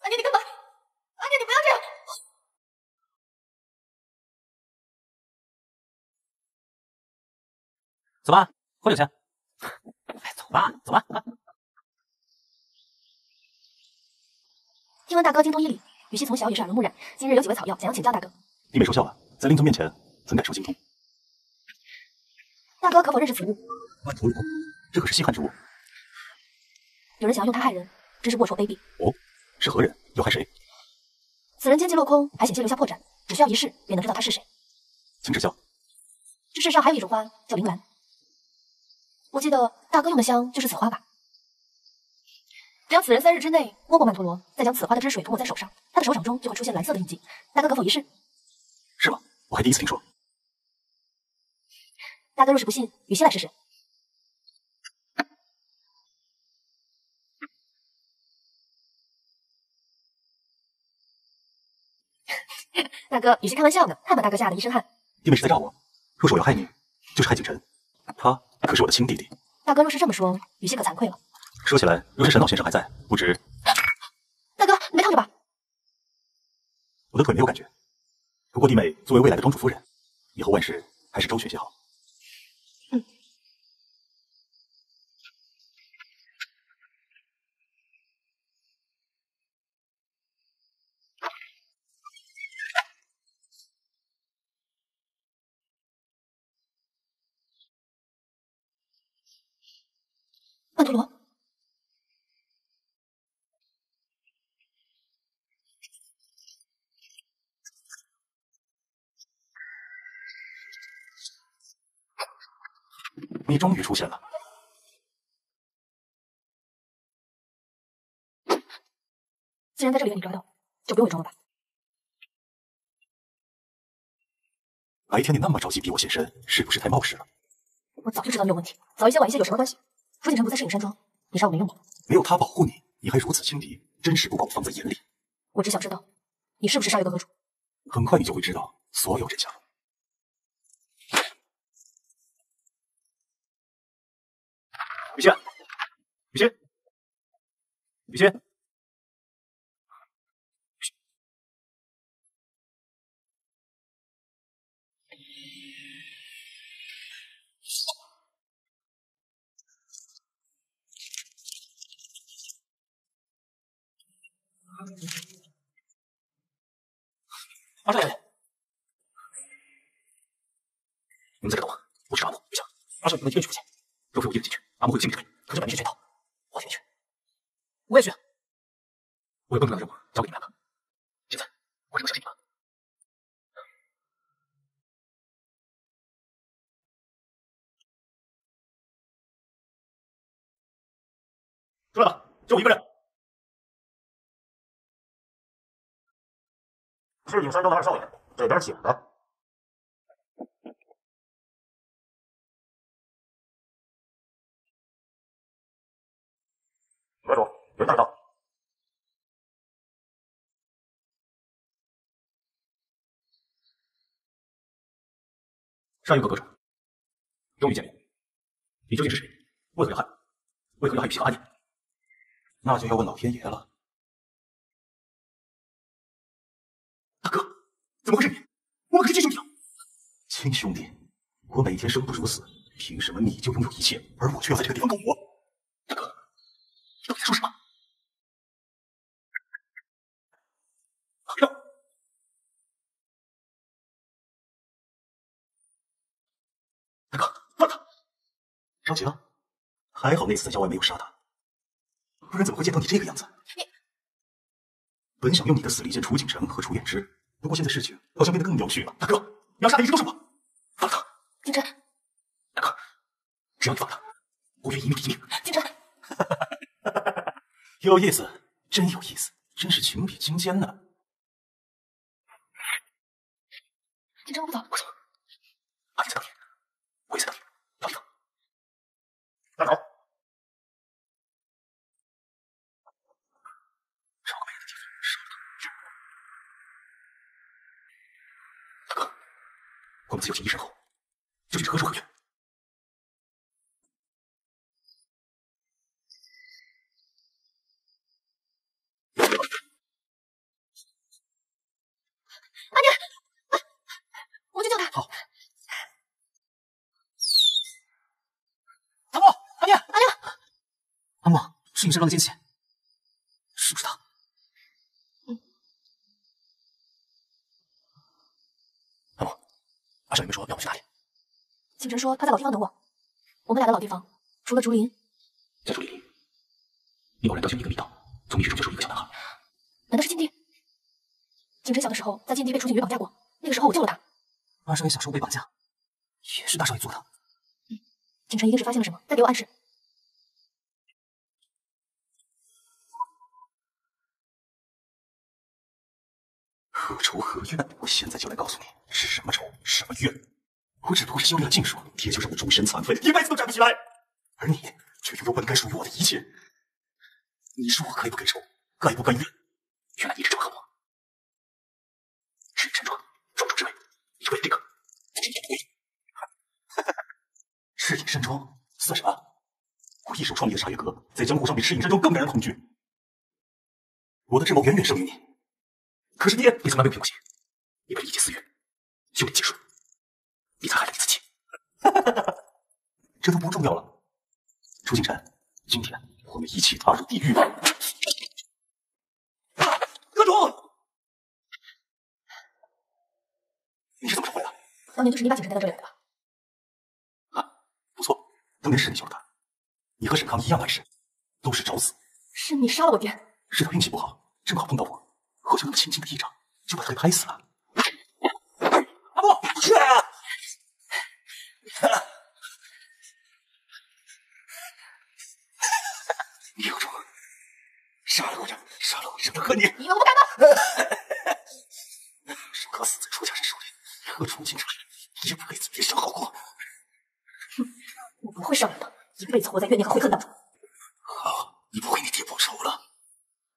阿念，你干嘛？阿念，你不要这样！走吧，喝酒去。哎，走吧，走吧。听闻大哥精通医理，羽西从小也是耳濡目染。今日有几味草药，想要请教大哥。你美术笑了，在令尊面前，怎敢说精通？大哥可否认识此物？万头乳，这可是稀罕之物。有人想要用它害人，真是龌龊卑鄙。哦。 是何人？要害谁？此人奸计落空，还险些留下破绽，只需要一试便能知道他是谁。请指教。这世上还有一种花叫铃兰，我记得大哥用的香就是此花吧？只要此人三日之内摸过曼陀罗，再将此花的汁水涂抹在手上，他的手掌中就会出现蓝色的印记。大哥可否一试？是吗？我还第一次听说。大哥若是不信，羽西来试试。 大哥，羽西开玩笑呢，还把大哥吓得一身汗。弟妹是在诈我，若是我要害你，就是害景晨，他可是我的亲弟弟。大哥若是这么说，羽西可惭愧了。说起来，若是沈老先生还在，不知……大哥，你没烫着吧？我的腿没有感觉。不过弟妹作为未来的庄主夫人，以后万事还是周全些好。嗯。曼陀罗，你终于出现了。既然在这里被你抓到，就不用伪装了吧。白天你那么着急逼我现身，是不是太冒失了？我早就知道你有问题，早一些晚一些有什么关系？ 楚景城不在摄影山庄，你杀我没用过。没有他保护你，你还如此轻敌，真是不把我放在眼里。我只想知道，你是不是杀月阁阁主？很快你就会知道所有真相。雨欣，雨欣，雨欣，雨欣。 马少爷，你们在这等我，我去找阿木。不行，马少爷不能一个人去不行，若非我一人进去，阿木会有性命之辈，可是把你全套。我也去，我也去。我有更重要的任务交给你们两个。现在我只能相信你们。出来吧，就我一个人。 是景山庄的二少爷，这边请的。阁主，人带到。上有葛阁者，终于见面。你究竟是谁？为何要害我？为何要害皮卡阿弟？那就要问老天爷了。大哥，怎么会是你？我们可是亲兄弟啊！亲兄弟，我每天生不如死，凭什么你就拥有一切，而我却要在这个地方苟活？大哥，你到底在说什么？ 大哥，放他！张晴，还好那次在郊外没有杀他，不然怎么会见到你这个样子？你本想用你的死力见楚景城和楚远之，不过现在事情好像变得更有趣了。大哥，你要杀的一直都是我，放他！景城，大哥，只要你放他，我愿意一命抵一命。景城，有意思，真有意思，真是情比金坚呢。 景城，我不走，我走。阿弟在等你，我也在等你，等一等。大佬，找个没人的地方杀了他。大哥，我们自有锦衣身后，究竟何处可去？阿娘。 我去救他。好，阿木，阿念，阿亮，阿木，是你身上的奸细，是不是他？嗯。阿木，阿少爷说要我们去哪里？景城说他在老地方等我。我们来到老地方，除了竹林，在竹林里，你偶然掉进一个迷道，从迷之中救出一个小男孩。难道是禁地？景城小的时候在禁地被楚景云绑架过，那个时候我救了他。 二少爷小时候被绑架，也是大少爷做的。嗯，景城一定是发现了什么，在给我暗示。何仇何怨？我现在就来告诉你，是什么仇，什么怨。我只不过是修炼了禁术，也就让我终身残废，一辈子都站不起来。而你却拥有本该属于我的一切。你说我该不该仇，该不该怨？原来你一直仇恨我。是陈庄，庄主之位。 你为了这个，真是无语。赤影山庄算什么？我一手创立的茶叶阁，在江湖上比赤影山庄更让人恐惧。我的智谋远远胜于你，可是你也你从来没有骗过谁，你被一己私欲，修炼技术，你才害了你自己。这都不重要了。楚景辰，今天我们一起踏入地狱。啊，阁主！ 你是怎么找回来的？当年就是你把景城带到这里来的吧？啊，不错，当年是你救了他。你和沈康一样碍事，都是找死。是你杀了我爹。是他运气不好，正好碰到我，好像那么轻轻的一掌就把他给拍死了。阿木，是啊！你有种，杀了我这，杀了我这，和你，你我不敢吗？沈康死在楚家人手里。 和楚景城一辈子别想好过。哼，我不会商量的，一辈子活在怨念和悔恨当中。好，你不会你爹报仇了。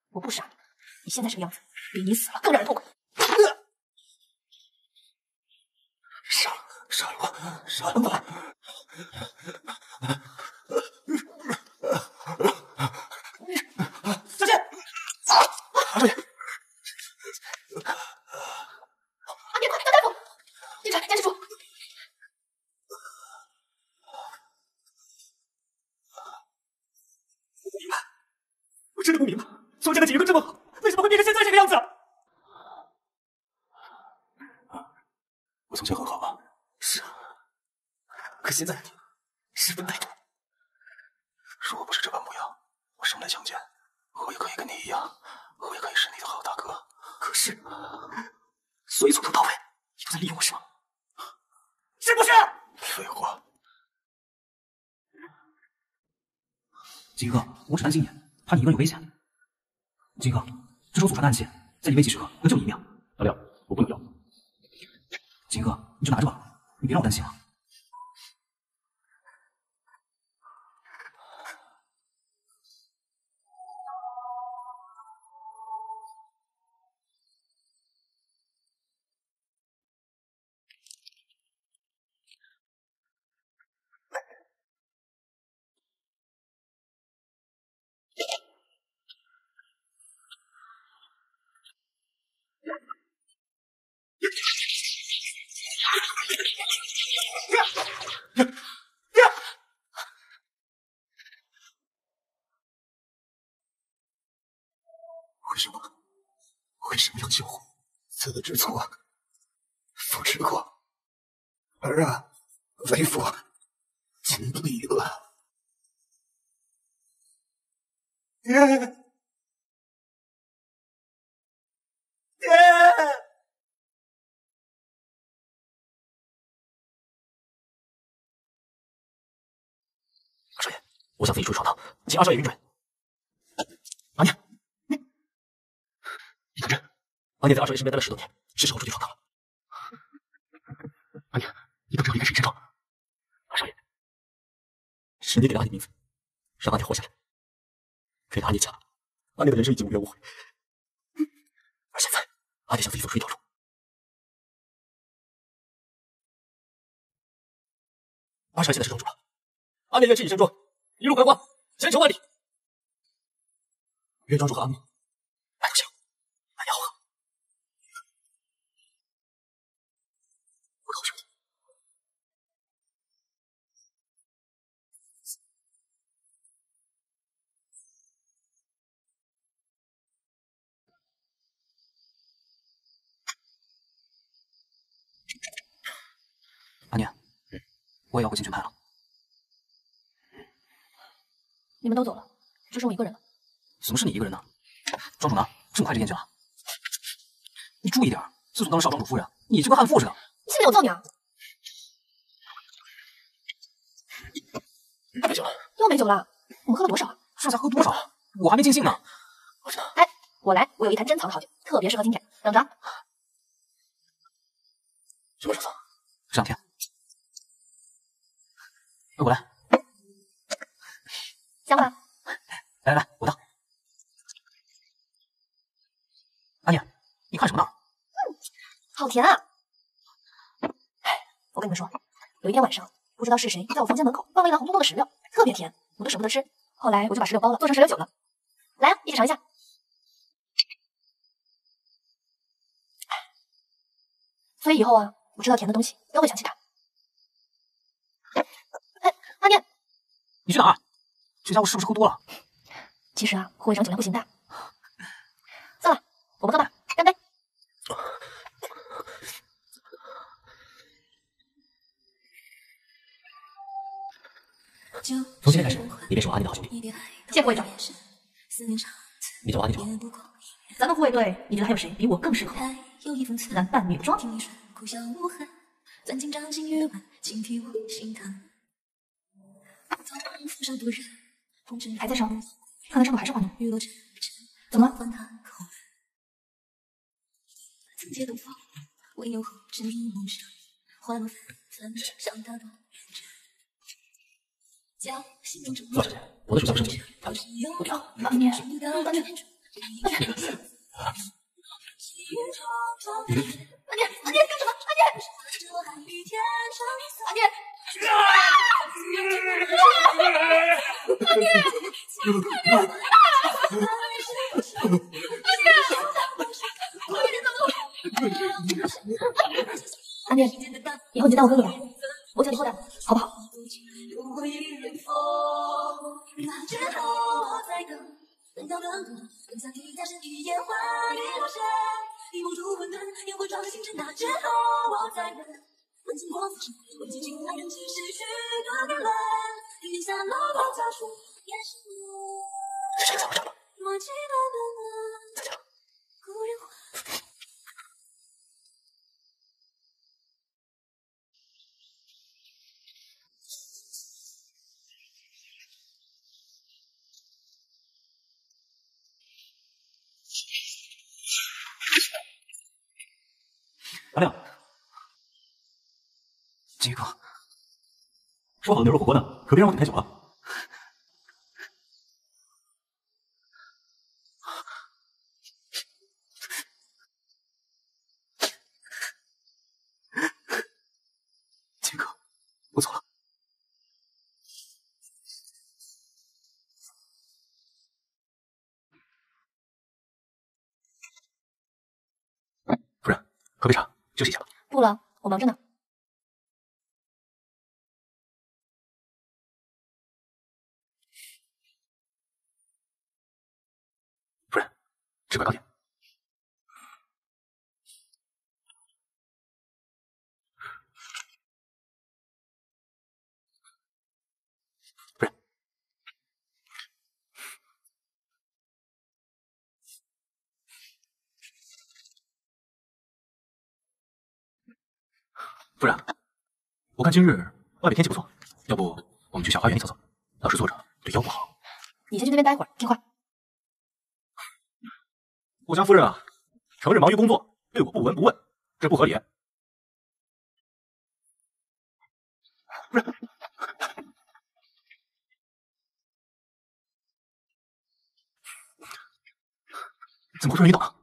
我不杀你，你现在这个样子，比你死了更让人痛苦。杀了，杀了我，杀了我！小心！阿少爷。 真的不明白，从前的景云这么好，为什么会变成现在这个样子？啊，我从前很好啊，是啊，可现在十分歹毒。如果不是这般模样，我生来强健，我也可以跟你一样，我也可以是你的好大哥。可是，所以从头到尾你都在利用我是吗？是不是？废话。景哥，我只担心你。 怕你一个人有危险，金哥，这艘祖传的暗器，在你危急时刻能救你一命。老六，我不能要。金哥，你就拿着吧，你别让我担心了。为什么？为什么要救我？死的之错，父之过。儿啊，为父尽力了。爹，爹，阿水，我想自己出去闯荡，请阿少爷允准。阿娘。 你等着，阿娘在阿少爷身边待了十多年，是时候出去闯荡了。阿娘，你等着要离开沈山庄。阿少爷，是你给了阿娘名字，让阿娘活下来，给了阿娘家，阿娘的人生已经无怨无悔。而现在，阿娘想自己走出一条路。阿少爷现在是庄主了，阿娘愿置你山庄，一路怀光，前程万里。愿庄主和阿娘。 阿娘，嗯，我也要回清泉派了。你们都走了，只剩我一个人了。怎么是你一个人呢？庄主呢？这么快就厌倦了？你注意点，自从当了少庄主夫人，你就跟悍妇似的。信不信我揍你啊？没酒了，又没酒了。我们喝了多少啊？这才喝多少？我还没尽兴呢。我知道。哎，我来，我有一坛珍藏的好酒，特别适合今天，等着。什么时候？这两天。 我来，香吧。来来来，我倒。阿娘，你看什么呢？嗯，好甜啊！哎，我跟你们说，有一天晚上，不知道是谁在我房间门口放了一篮红彤彤的石榴，特别甜，我都舍不得吃。后来我就把石榴剥了，做成石榴酒了。来啊，一起尝一下。所以以后啊，我吃到甜的东西都会想起它。 你去哪儿？这家伙是不是喝多了？其实啊，护卫长酒量不行的。算了，我们喝吧，干杯！从今天开始，你便是我阿宁的好兄弟。谢护卫长。你找我阿宁什么？咱们护卫队，你觉得还有谁比我更适合男扮女装？嗯 还在烧，看来上头还是化脓。怎么了？老姐姐，我的手下不胜酒，还有酒，我给啊！阿念，阿念，阿念，干什么？阿念，阿念。 阿念，以后你就当我哥哥吧，我叫你后代，好不好？嗯 阿亮。 金鱼哥，说好的牛肉火锅呢？可别让我等太久了。金鱼哥，我走了。夫人，喝杯茶，休息一下吧。不了，我忙着呢。只管高点。不是，夫人，我看今日外面天气不错，要不我们去小花园里走走？老是坐着对腰不好。 你先去那边待一会儿，听话。我家夫人啊，成日忙于工作，对我不闻不问，这不合理。不是，怎么会突然晕倒啊？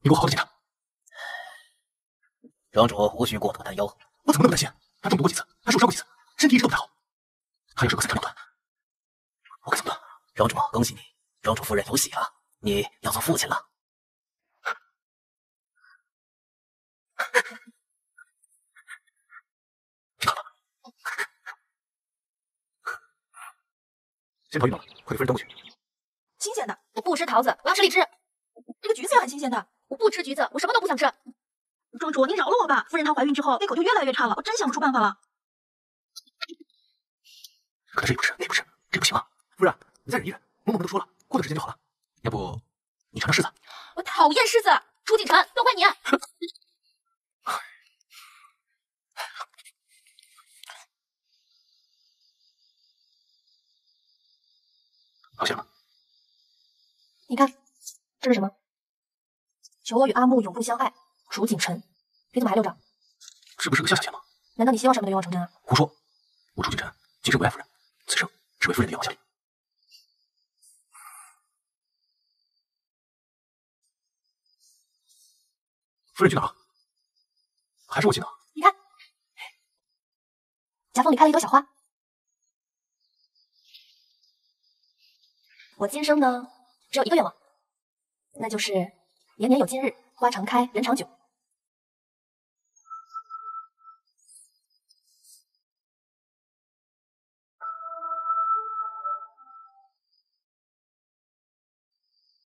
你给我好好检查。庄主无需过度担忧，我怎么那么担心？他中毒过几次，他受伤过几次，身体一直都不太好。他要是有个三长两短，我该怎么办？ 庄主，恭喜你，庄主夫人有喜了，你要做父亲了。仙桃晕倒了，快给夫人端过去。新鲜的，我不吃桃子，我要吃荔枝。这个橘子也很新鲜的，我不吃橘子，我什么都不想吃。庄主，您饶了我吧，夫人她怀孕之后胃口就越来越差了，我真想不出办法了。可她这也不吃，那也不吃，这不行啊，夫人。 你再忍一忍，萌萌都说了，过段时间就好了。要不你尝尝柿子？我讨厌柿子，楚锦晨，都怪你！好香啊！你看，这是什么？求我与阿木永不相爱，楚锦晨，你怎么还留着？这不是个下下签吗？难道你希望什么都愿望成真啊？胡说！我楚锦晨今生不爱夫人，此生只为夫人的愿望效力。 夫人去哪儿了？还是我去哪儿？你看，夹缝里开了一朵小花。我今生呢，只有一个愿望，那就是年年有今日，花常开，人常久。